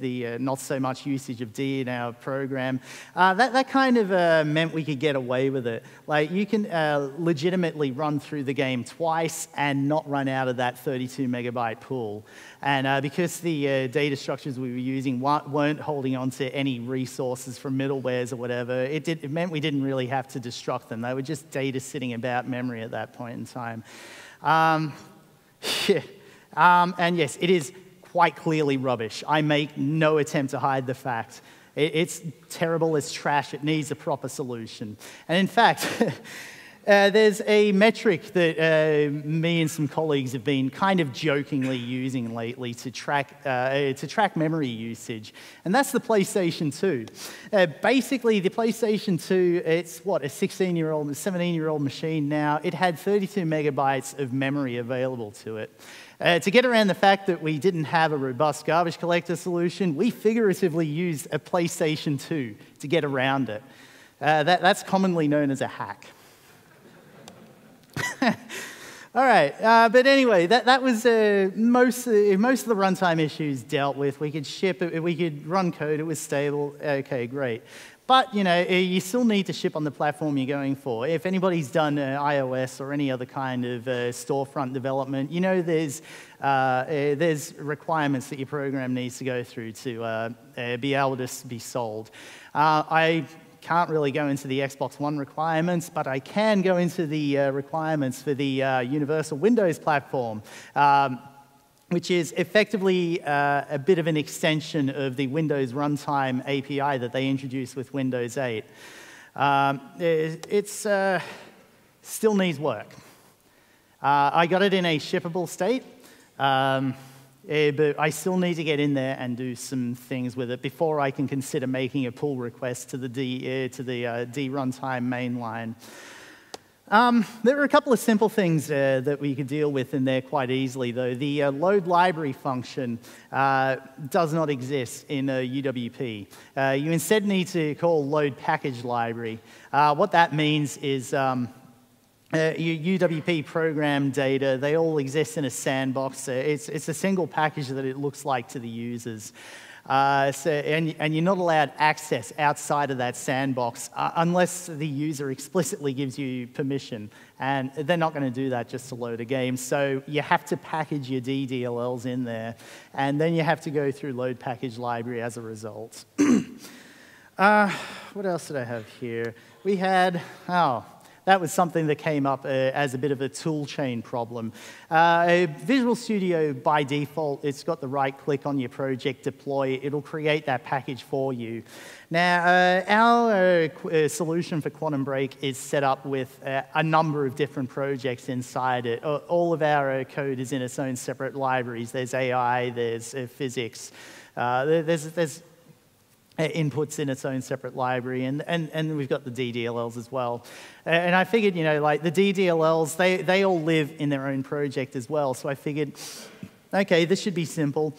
the uh, not so much usage of D in our program, uh, that, that kind of uh, meant we could get away with it. Like, you can uh, legitimately run through the game twice and not run out of that thirty-two megabyte pool. And uh, because the uh, data structures we were using weren't holding on to any resources from middlewares or whatever, it, did, it meant we didn't really have to destruct them. They were just data sitting about memory at that point in time. Um, yeah. um, and yes, it is quite clearly rubbish. I make no attempt to hide the fact. It, it's terrible, it's trash, it needs a proper solution. And in fact, Uh, there's a metric that uh, me and some colleagues have been kind of jokingly using lately to track, uh, to track memory usage, and that's the PlayStation two. Uh, basically, the PlayStation two, it's what, a sixteen-year-old, seventeen-year-old machine now, it had thirty-two megabytes of memory available to it. Uh, to get around the fact that we didn't have a robust garbage collector solution, we figuratively used a PlayStation two to get around it. Uh, that, that's commonly known as a hack. All right, uh, but anyway, that, that was uh, most, uh, most of the runtime issues dealt with. We could ship it, we could run code, it was stable, okay, great. But, you know, you still need to ship on the platform you're going for. If anybody's done uh, iOS or any other kind of uh, storefront development, you know there's, uh, uh, there's requirements that your program needs to go through to uh, uh, be able to be sold. Uh, I... can't really go into the Xbox One requirements, but I can go into the uh, requirements for the uh, Universal Windows Platform, um, which is effectively uh, a bit of an extension of the Windows Runtime A P I that they introduced with Windows eight. Um, it it's, uh, still needs work. Uh, I got it in a shippable state. Um, Uh, but I still need to get in there and do some things with it before I can consider making a pull request to the D, uh, to the uh, D runtime mainline. Um, there are a couple of simple things uh, that we could deal with in there quite easily, though. The uh, load library function uh, does not exist in uh, U W P. Uh, you instead need to call load package library. Uh, what that means is um, Uh, U W P program data, they all exist in a sandbox. It's, it's a single package that it looks like to the users. Uh, so, and, and you're not allowed access outside of that sandbox uh, unless the user explicitly gives you permission. And they're not going to do that just to load a game. So you have to package your D L Ls in there. And then you have to go through load package library as a result. uh, what else did I have here? We had... oh. That was something that came up uh, as a bit of a tool chain problem. Uh, Visual Studio, by default, it's got the right click on your project, deploy. It'll create that package for you. Now, uh, our uh, solution for Quantum Break is set up with uh, a number of different projects inside it. All of our code is in its own separate libraries. There's A I, there's uh, physics, uh, there's... there's inputs in its own separate library, and, and, and we've got the D D L Ls as well. And I figured, you know, like the D D L Ls, they, they all live in their own project as well, so I figured, okay, this should be simple.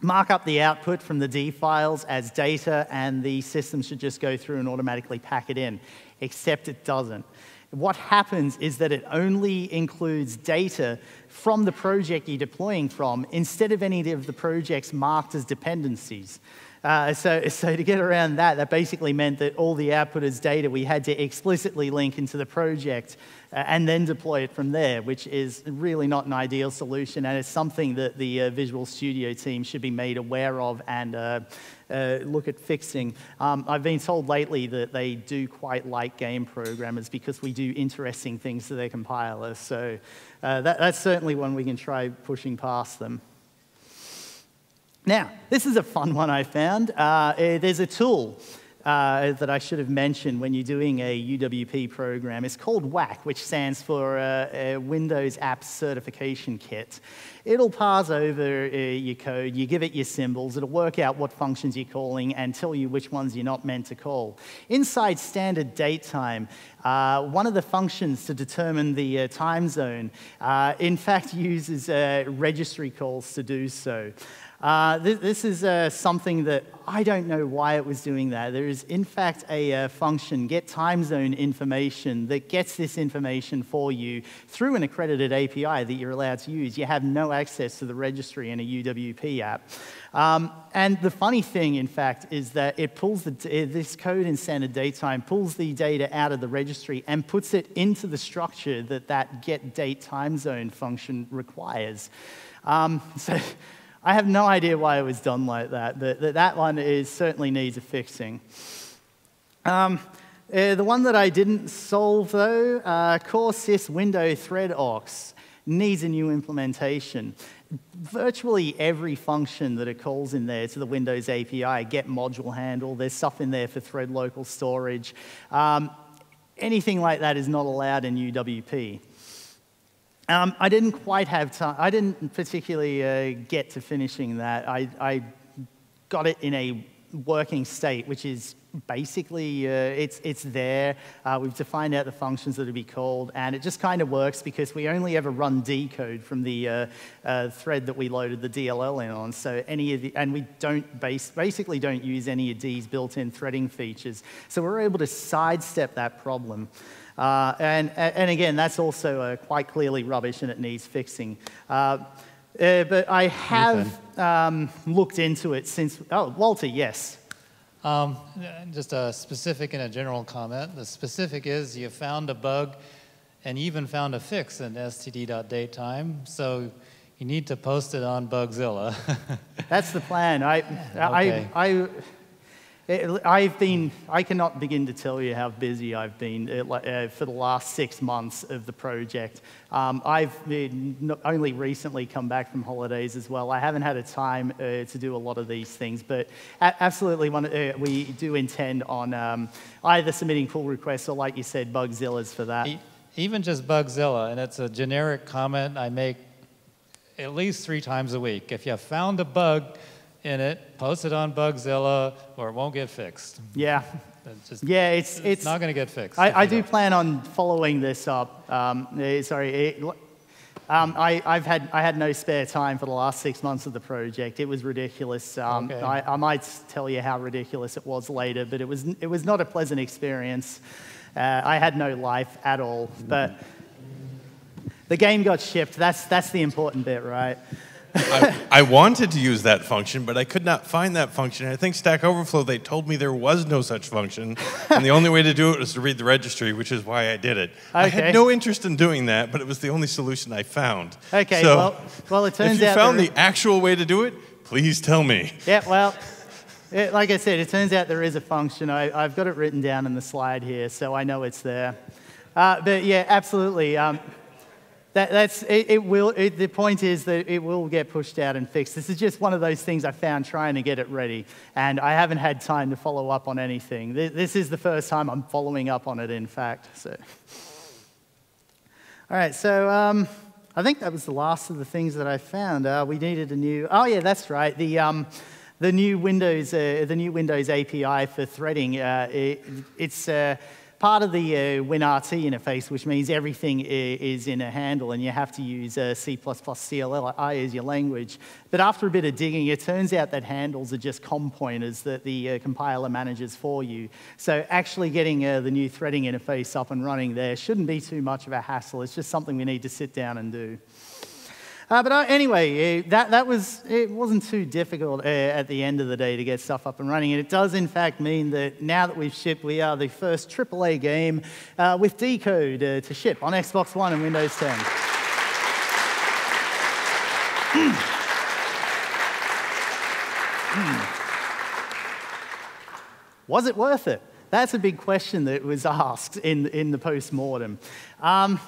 Mark up the output from the D files as data, and the system should just go through and automatically pack it in, except it doesn't. What happens is that it only includes data from the project you're deploying from instead of any of the projects marked as dependencies. Uh, so, so to get around that, that basically meant that all the output as data we had to explicitly link into the project uh, and then deploy it from there, which is really not an ideal solution, and it's something that the uh, Visual Studio team should be made aware of and uh, uh, look at fixing. Um, I've been told lately that they do quite like game programmers because we do interesting things to their compiler, so uh, that, that's certainly one we can try pushing past them. Now, this is a fun one I found. Uh, there's a tool uh, that I should have mentioned when you're doing a U W P program. It's called WAC, which stands for uh, a Windows App Certification Kit. It'll parse over uh, your code, you give it your symbols, it'll work out what functions you're calling and tell you which ones you're not meant to call. Inside standard date time, Uh, one of the functions to determine the uh, time zone, uh, in fact, uses uh, registry calls to do so. Uh, th this is uh, something that I don't know why it was doing that. There is, in fact, a uh, function, get time zone information, that gets this information for you through an accredited A P I that you're allowed to use. You have no access to the registry in a U W P app. Um, and the funny thing, in fact, is that it pulls the t this code in standard date time, pulls the data out of the registry and puts it into the structure that that get date time zone function requires. Um, so I have no idea why it was done like that, but that one is certainly needs a fixing. Um, uh, the one that I didn't solve though, uh, core sys window thread aux, needs a new implementation. Virtually every function that it calls in there to the Windows A P I, get module handle, there's stuff in there for thread local storage. Um, Anything like that is not allowed in U W P. Um, I didn't quite have time. I didn't particularly uh, get to finishing that. I, I got it in a working state, which is basically, uh, it's, it's there. Uh, we've defined out the functions that will be called, and it just kind of works because we only ever run D code from the uh, uh, thread that we loaded the D L L in on. So any of the, and we don't base, basically don't use any of D's built-in threading features. So we're able to sidestep that problem. Uh, and, and again, that's also uh, quite clearly rubbish and it needs fixing. Uh, Uh, but I have um, looked into it since. Oh, Walter, yes. Um, just a specific and a general comment. The specific is you found a bug and even found a fix in std.datetime, so you need to post it on Bugzilla. That's the plan. I, okay. I, I, I, I've been. I cannot begin to tell you how busy I've been uh, for the last six months of the project. Um, I've been only recently come back from holidays as well. I haven't had a time uh, to do a lot of these things, but absolutely one, uh, we do intend on um, either submitting pull requests or, like you said, Bugzilla's for that. Even just Bugzilla, and it's a generic comment I make at least three times a week. If you found a bug in it, post it on Bugzilla, or it won't get fixed. Yeah. It's just, yeah, it's, it's, it's not going to get fixed. I, I do plan on following this up. Um, sorry, it, um, I, I've had I had no spare time for the last six months of the project. It was ridiculous. Um, okay. I, I might tell you how ridiculous it was later, but it was it was not a pleasant experience. Uh, I had no life at all, but the game got shipped. That's that's the important bit, right? I, I wanted to use that function, but I could not find that function. I think Stack Overflow, they told me there was no such function, and the only way to do it was to read the registry, which is why I did it. Okay. I had no interest in doing that, but it was the only solution I found. Okay, so, well, well, it turns out... If you out found the actual way to do it, please tell me. Yeah, well... It, like I said, it turns out there is a function. I, I've got it written down in the slide here, so I know it's there. Uh, but yeah, absolutely. Um, That, that's, it, it will, it, the point is that it will get pushed out and fixed. This is just one of those things I found trying to get it ready, and I haven't had time to follow up on anything. This, this is the first time I'm following up on it, in fact. So. All right, so um, I think that was the last of the things that I found. Uh, we needed a new, oh yeah, that's right, the, um, the, new, Windows, uh, the new Windows A P I for threading, uh, it, it's... Uh, part of the uh, WinRT interface, which means everything is in a handle and you have to use uh, C plus plus C L L I as your language. But after a bit of digging, it turns out that handles are just com pointers that the uh, compiler manages for you. So actually getting uh, the new threading interface up and running there shouldn't be too much of a hassle. It's just something we need to sit down and do. Uh, but uh, anyway, uh, that, that was, it wasn't too difficult uh, at the end of the day to get stuff up and running. And it does, in fact, mean that now that we've shipped, we are the first triple A game uh, with D code uh, to ship on Xbox One and Windows ten. Was it worth it? That's a big question that was asked in, in the post-mortem. Um,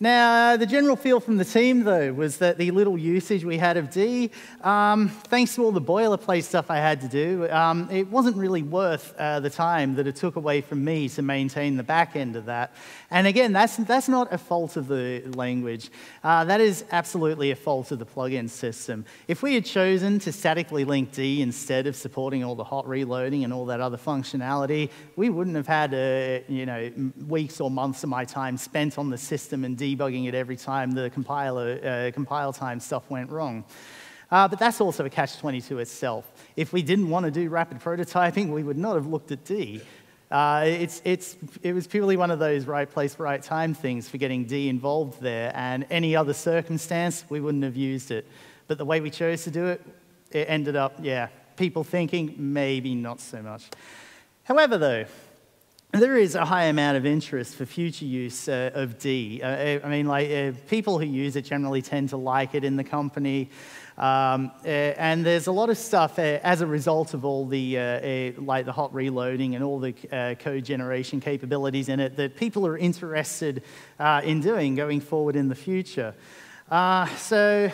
now, the general feel from the team, though, was that the little usage we had of D, um, thanks to all the boilerplate stuff I had to do, um, it wasn't really worth uh, the time that it took away from me to maintain the back end of that. And again, that's, that's not a fault of the language. Uh, that is absolutely a fault of the plugin system. If we had chosen to statically link D instead of supporting all the hot reloading and all that other functionality, we wouldn't have had uh, you know, weeks or months of my time spent on the system and D debugging it every time the compiler, uh, compile time stuff went wrong. Uh, but that's also a catch twenty-two itself. If we didn't want to do rapid prototyping, we would not have looked at D. Uh, it's, it's, it was purely one of those right place, right time things for getting D involved there, and any other circumstance, we wouldn't have used it. But the way we chose to do it, it ended up, yeah, people thinking, maybe not so much. However, though, there is a high amount of interest for future use uh, of D. Uh, I mean, like, uh, people who use it generally tend to like it in the company. Um, uh, and there's a lot of stuff uh, as a result of all the, uh, uh, like the hot reloading and all the uh, code generation capabilities in it that people are interested uh, in doing going forward in the future. Uh, so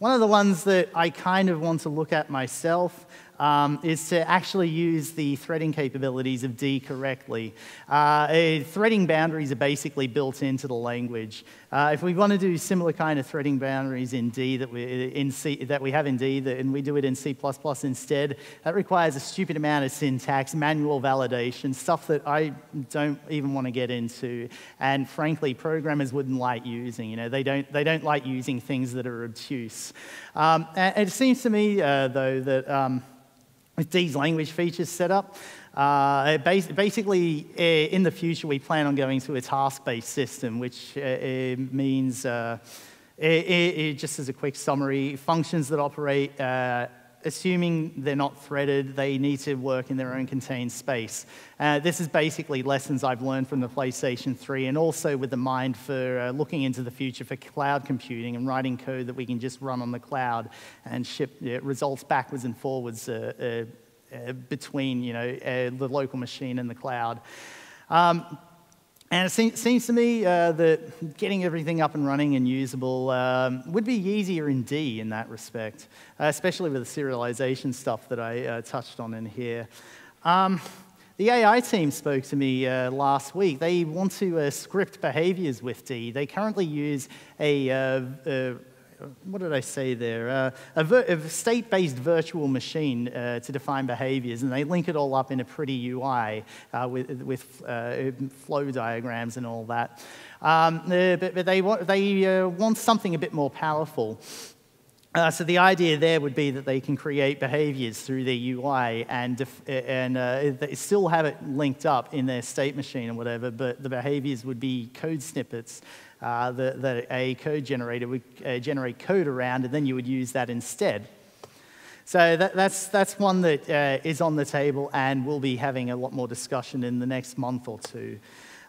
one of the ones that I kind of want to look at myself Um, is to actually use the threading capabilities of D correctly. Uh, threading boundaries are basically built into the language. Uh, if we want to do similar kind of threading boundaries in D that we, in C, that we have in D that, and we do it in C plus plus instead, that requires a stupid amount of syntax, manual validation, stuff that I don't even want to get into. And frankly, programmers wouldn't like using. You know, they don't, they don't like using things that are obtuse. Um, and it seems to me, uh, though, that um, with D's language features set up, uh, bas basically uh, in the future we plan on going to a task-based system, which uh, it means, uh, it, it, just as a quick summary, functions that operate, uh, assuming they're not threaded, they need to work in their own contained space. Uh, this is basically lessons I've learned from the PlayStation three, and also with the mind for uh, looking into the future for cloud computing and writing code that we can just run on the cloud and ship uh, results backwards and forwards uh, uh, uh, between you know, uh, the local machine and the cloud. Um, And it seems, seems to me uh, that getting everything up and running and usable um, would be easier in D in that respect, uh, especially with the serialization stuff that I uh, touched on in here. Um, The A I team spoke to me uh, last week. They want to uh, script behaviors with D. They currently use a... Uh, uh, What did I say there? Uh, a, vir a state-based virtual machine uh, to define behaviors, and they link it all up in a pretty U I uh, with, with uh, flow diagrams and all that. Um, but, but they, wa they uh, want something a bit more powerful. Uh, so the idea there would be that they can create behaviors through their U I and, and uh, they still have it linked up in their state machine and whatever, but the behaviors would be code snippets uh, that, that a code generator would uh, generate code around, and then you would use that instead. So that, that's, that's one that uh, is on the table, and we'll be having a lot more discussion in the next month or two.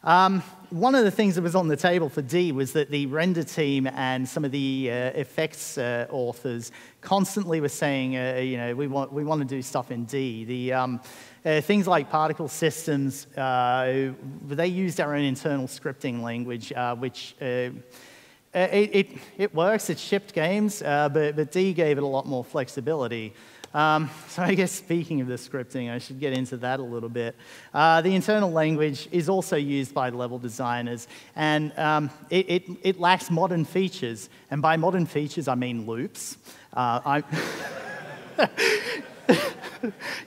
Um, one of the things that was on the table for D was that the render team and some of the uh, effects uh, authors constantly were saying, uh, you know, we want, we want to do stuff in D. The um, uh, things like particle systems, uh, they used our own internal scripting language, uh, which uh, it, it, it works, it shipped games, uh, but, but D gave it a lot more flexibility. Um, so I guess speaking of the scripting, I should get into that a little bit. Uh, the internal language is also used by level designers, and um, it, it, it lacks modern features. And by modern features, I mean loops. Uh, I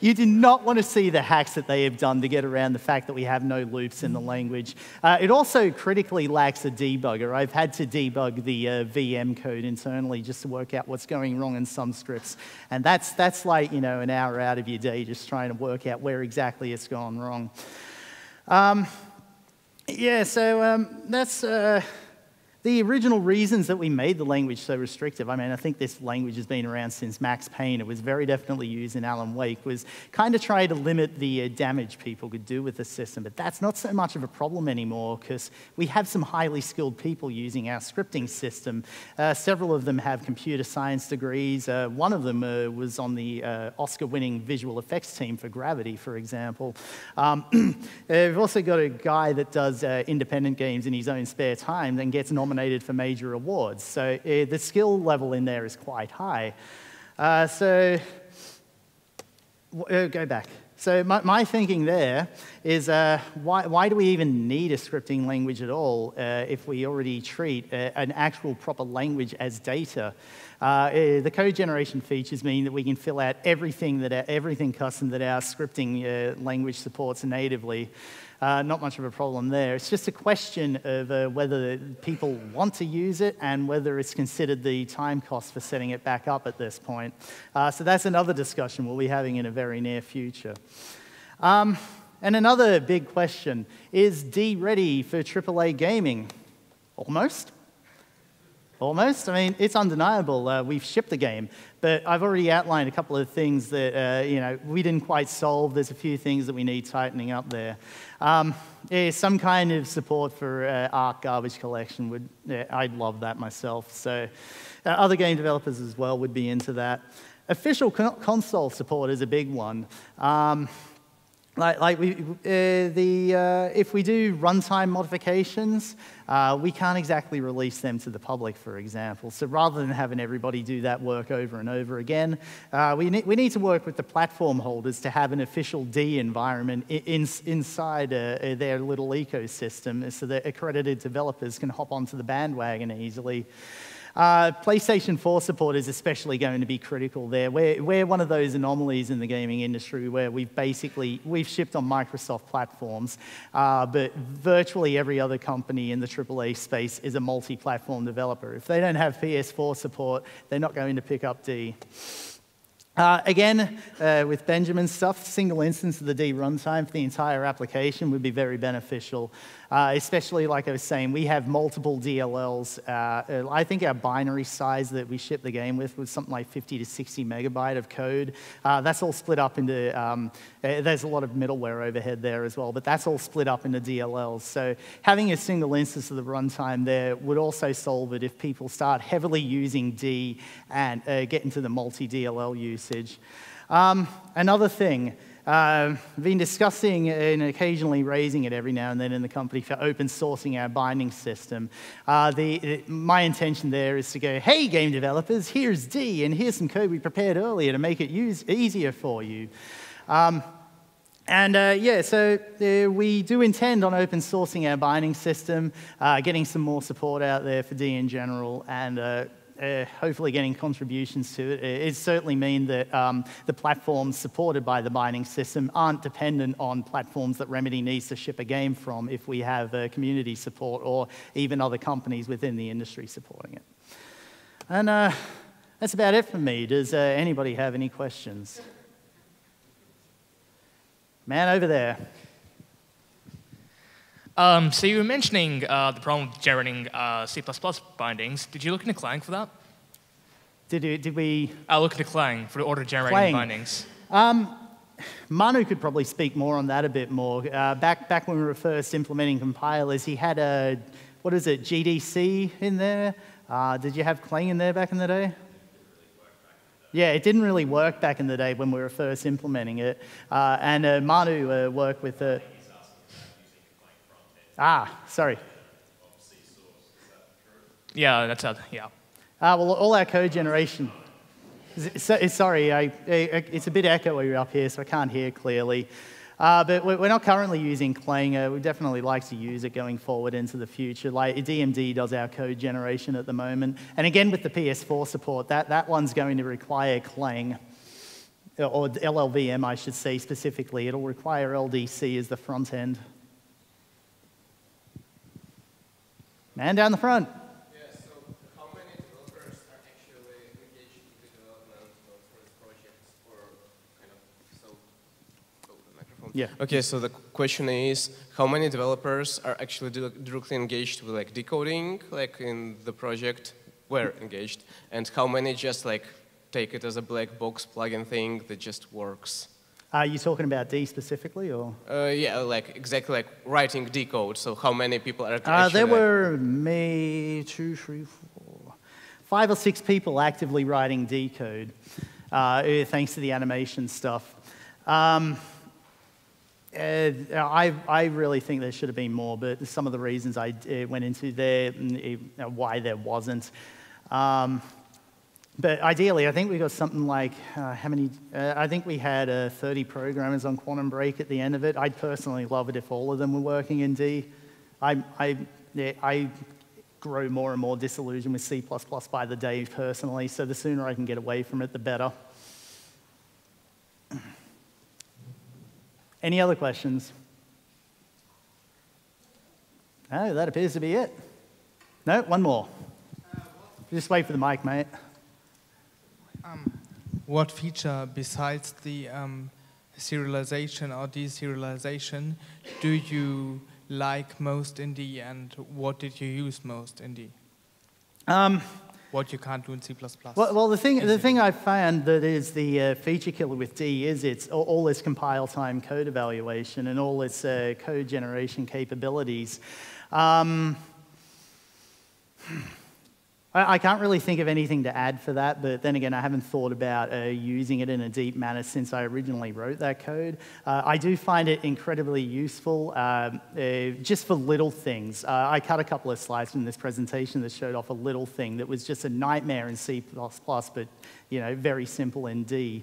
You do not want to see the hacks that they have done to get around the fact that we have no loops in the language. Uh, it also critically lacks a debugger. I've had to debug the uh, V M code internally just to work out what's going wrong in some scripts. And that's, that's like, you know, an hour out of your day just trying to work out where exactly it's gone wrong. Um, yeah, so um, that's... Uh, the original reasons that we made the language so restrictive, I mean, I think this language has been around since Max Payne. It was very definitely used in Alan Wake, was kind of trying to limit the uh, damage people could do with the system. But that's not so much of a problem anymore, because we have some highly skilled people using our scripting system. Uh, several of them have computer science degrees. Uh, one of them uh, was on the uh, Oscar-winning visual effects team for Gravity, for example. Um, we've also got a guy that does uh, independent games in his own spare time and gets nominated for major awards. So uh, the skill level in there is quite high. Uh, so uh, go back. So my, my thinking there is, uh, why, why do we even need a scripting language at all uh, if we already treat uh, an actual proper language as data? Uh, the code generation features mean that we can fill out everything that our, everything custom that our scripting uh, language supports natively. Uh, not much of a problem there. It's just a question of uh, whether people want to use it and whether it's considered the time cost for setting it back up at this point. Uh, so that's another discussion we'll be having in a very near future. Um, and another big question, is D ready for triple A gaming? Almost. Almost. I mean, it's undeniable. Uh, we've shipped the game. But I've already outlined a couple of things that uh, you know, we didn't quite solve. There's a few things that we need tightening up there. Um, yeah, some kind of support for uh, ARC garbage collection, would, yeah, I'd love that myself. So uh, other game developers as well would be into that. Official con console support is a big one. Um, Like, like we, uh, the, uh, if we do runtime modifications, uh, we can't exactly release them to the public, for example. So rather than having everybody do that work over and over again, uh, we, ne we need to work with the platform holders to have an official D environment in inside uh, their little ecosystem so that accredited developers can hop onto the bandwagon easily. Uh, PlayStation four support is especially going to be critical there. We're, we're one of those anomalies in the gaming industry where we've basically, we've shipped on Microsoft platforms, uh, but virtually every other company in the triple A space is a multi-platform developer. If they don't have P S four support, they're not going to pick up D. Uh, again, uh, with Benjamin's stuff, single instance of the D runtime for the entire application would be very beneficial, uh, especially, like I was saying, we have multiple D L Ls. Uh, I think our binary size that we ship the game with was something like fifty to sixty megabyte of code. Uh, that's all split up into, um, uh, there's a lot of middleware overhead there as well, but that's all split up into D L Ls. So having a single instance of the runtime there would also solve it if people start heavily using D and uh, get into the multi-D L L use. Um, another thing, I've uh, been discussing and occasionally raising it every now and then in the company for open sourcing our binding system. Uh, the, it, my intention there is to go, hey, game developers, here's D, and here's some code we prepared earlier to make it use easier for you. Um, And uh, yeah, so uh, we do intend on open sourcing our binding system, uh, getting some more support out there for D in general, and uh, Uh, hopefully getting contributions to it. It certainly means that um, the platforms supported by the binding system aren't dependent on platforms that Remedy needs to ship a game from if we have uh, community support or even other companies within the industry supporting it. And uh, that's about it for me. Does uh, anybody have any questions? Man over there. Um, so you were mentioning uh, the problem with generating uh, C plus plus bindings. Did you look into Clang for that? Did, you, did we? I looked into Clang for auto-generating Clang. bindings. Um, Manu could probably speak more on that a bit more. Uh, back, back when we were first implementing compilers, he had a, what is it, G D C in there? Uh, did you have Clang in there back in the day? Yeah, it didn't really work back in the day when we were first implementing it. Uh, and uh, Manu uh, worked with... Uh, Ah, sorry. Yeah, that's it. Yeah. Uh, well, all our code generation. So, sorry, I, it's a bit echoey up here, so I can't hear clearly. Uh, but we're not currently using Clang. Uh, we definitely like to use it going forward into the future. Like D M D does our code generation at the moment, and again with the P S four support, that that one's going to require Clang. Or L L V M, I should say specifically. It'll require L D C as the front end. Man down the front. Yeah, so how many developers are actually engaged in the development for this project? Or kind of, so, oh, the microphone. Yeah. Okay, so the question is, how many developers are actually directly engaged with like decoding, like in the project, were engaged, and how many just like take it as a black box plugin thing that just works? Are you talking about D specifically, or? Uh, yeah, like exactly like writing D code. So how many people are actually? Uh, there were me two, three, four, five or six people actively writing D code, uh, thanks to the animation stuff. Um, And I, I really think there should have been more, but some of the reasons I went into there, why there wasn't. Um, but ideally, I think we got something like, uh, how many, uh, I think we had uh, thirty programmers on Quantum Break at the end of it. I'd personally love it if all of them were working in D. I, I, I grow more and more disillusioned with C plus plus by the day personally, so the sooner I can get away from it, the better. Any other questions? No, that appears to be it. No, one more. Just wait for the mic, mate. Um, what feature, besides the um, serialization or deserialization, do you like most in D, and what did you use most in D? Um, what you can't do in C plus plus. Well, well the thing, the thing I found that is the uh, feature killer with D is it's all its compile time code evaluation and all its uh, code generation capabilities. Um, I, I can't really think of anything to add for that, but then again, I haven't thought about uh, using it in a deep manner since I originally wrote that code. Uh, I do find it incredibly useful uh, uh, just for little things. Uh, I cut a couple of slides from this presentation that showed off a little thing that was just a nightmare in C plus plus, but you know, very simple in D.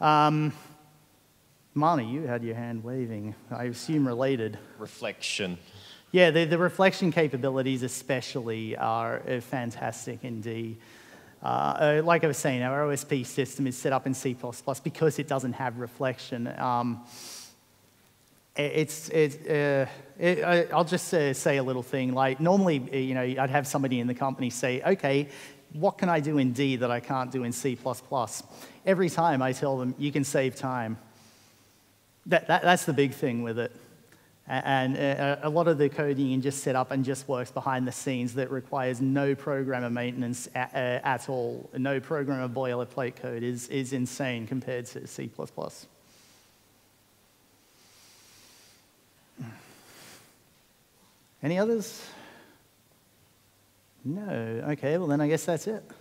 Um, Manu, you had your hand waving. I assume related. Reflection. Yeah, the, the reflection capabilities especially are uh, fantastic in D. Uh, uh, like I was saying, our O S P system is set up in C plus plus because it doesn't have reflection. Um, it's, it's, uh, it, I, I'll just uh, say a little thing. Like normally, you know, I'd have somebody in the company say, okay, what can I do in D that I can't do in C plus plus? Every time I tell them, you can save time. That, that, that's the big thing with it. And a lot of the code you can just set up and just works behind the scenes that requires no programmer maintenance at, uh, at all. No programmer boilerplate code is, is insane compared to C plus plus. Any others? No. Okay, well then I guess that's it.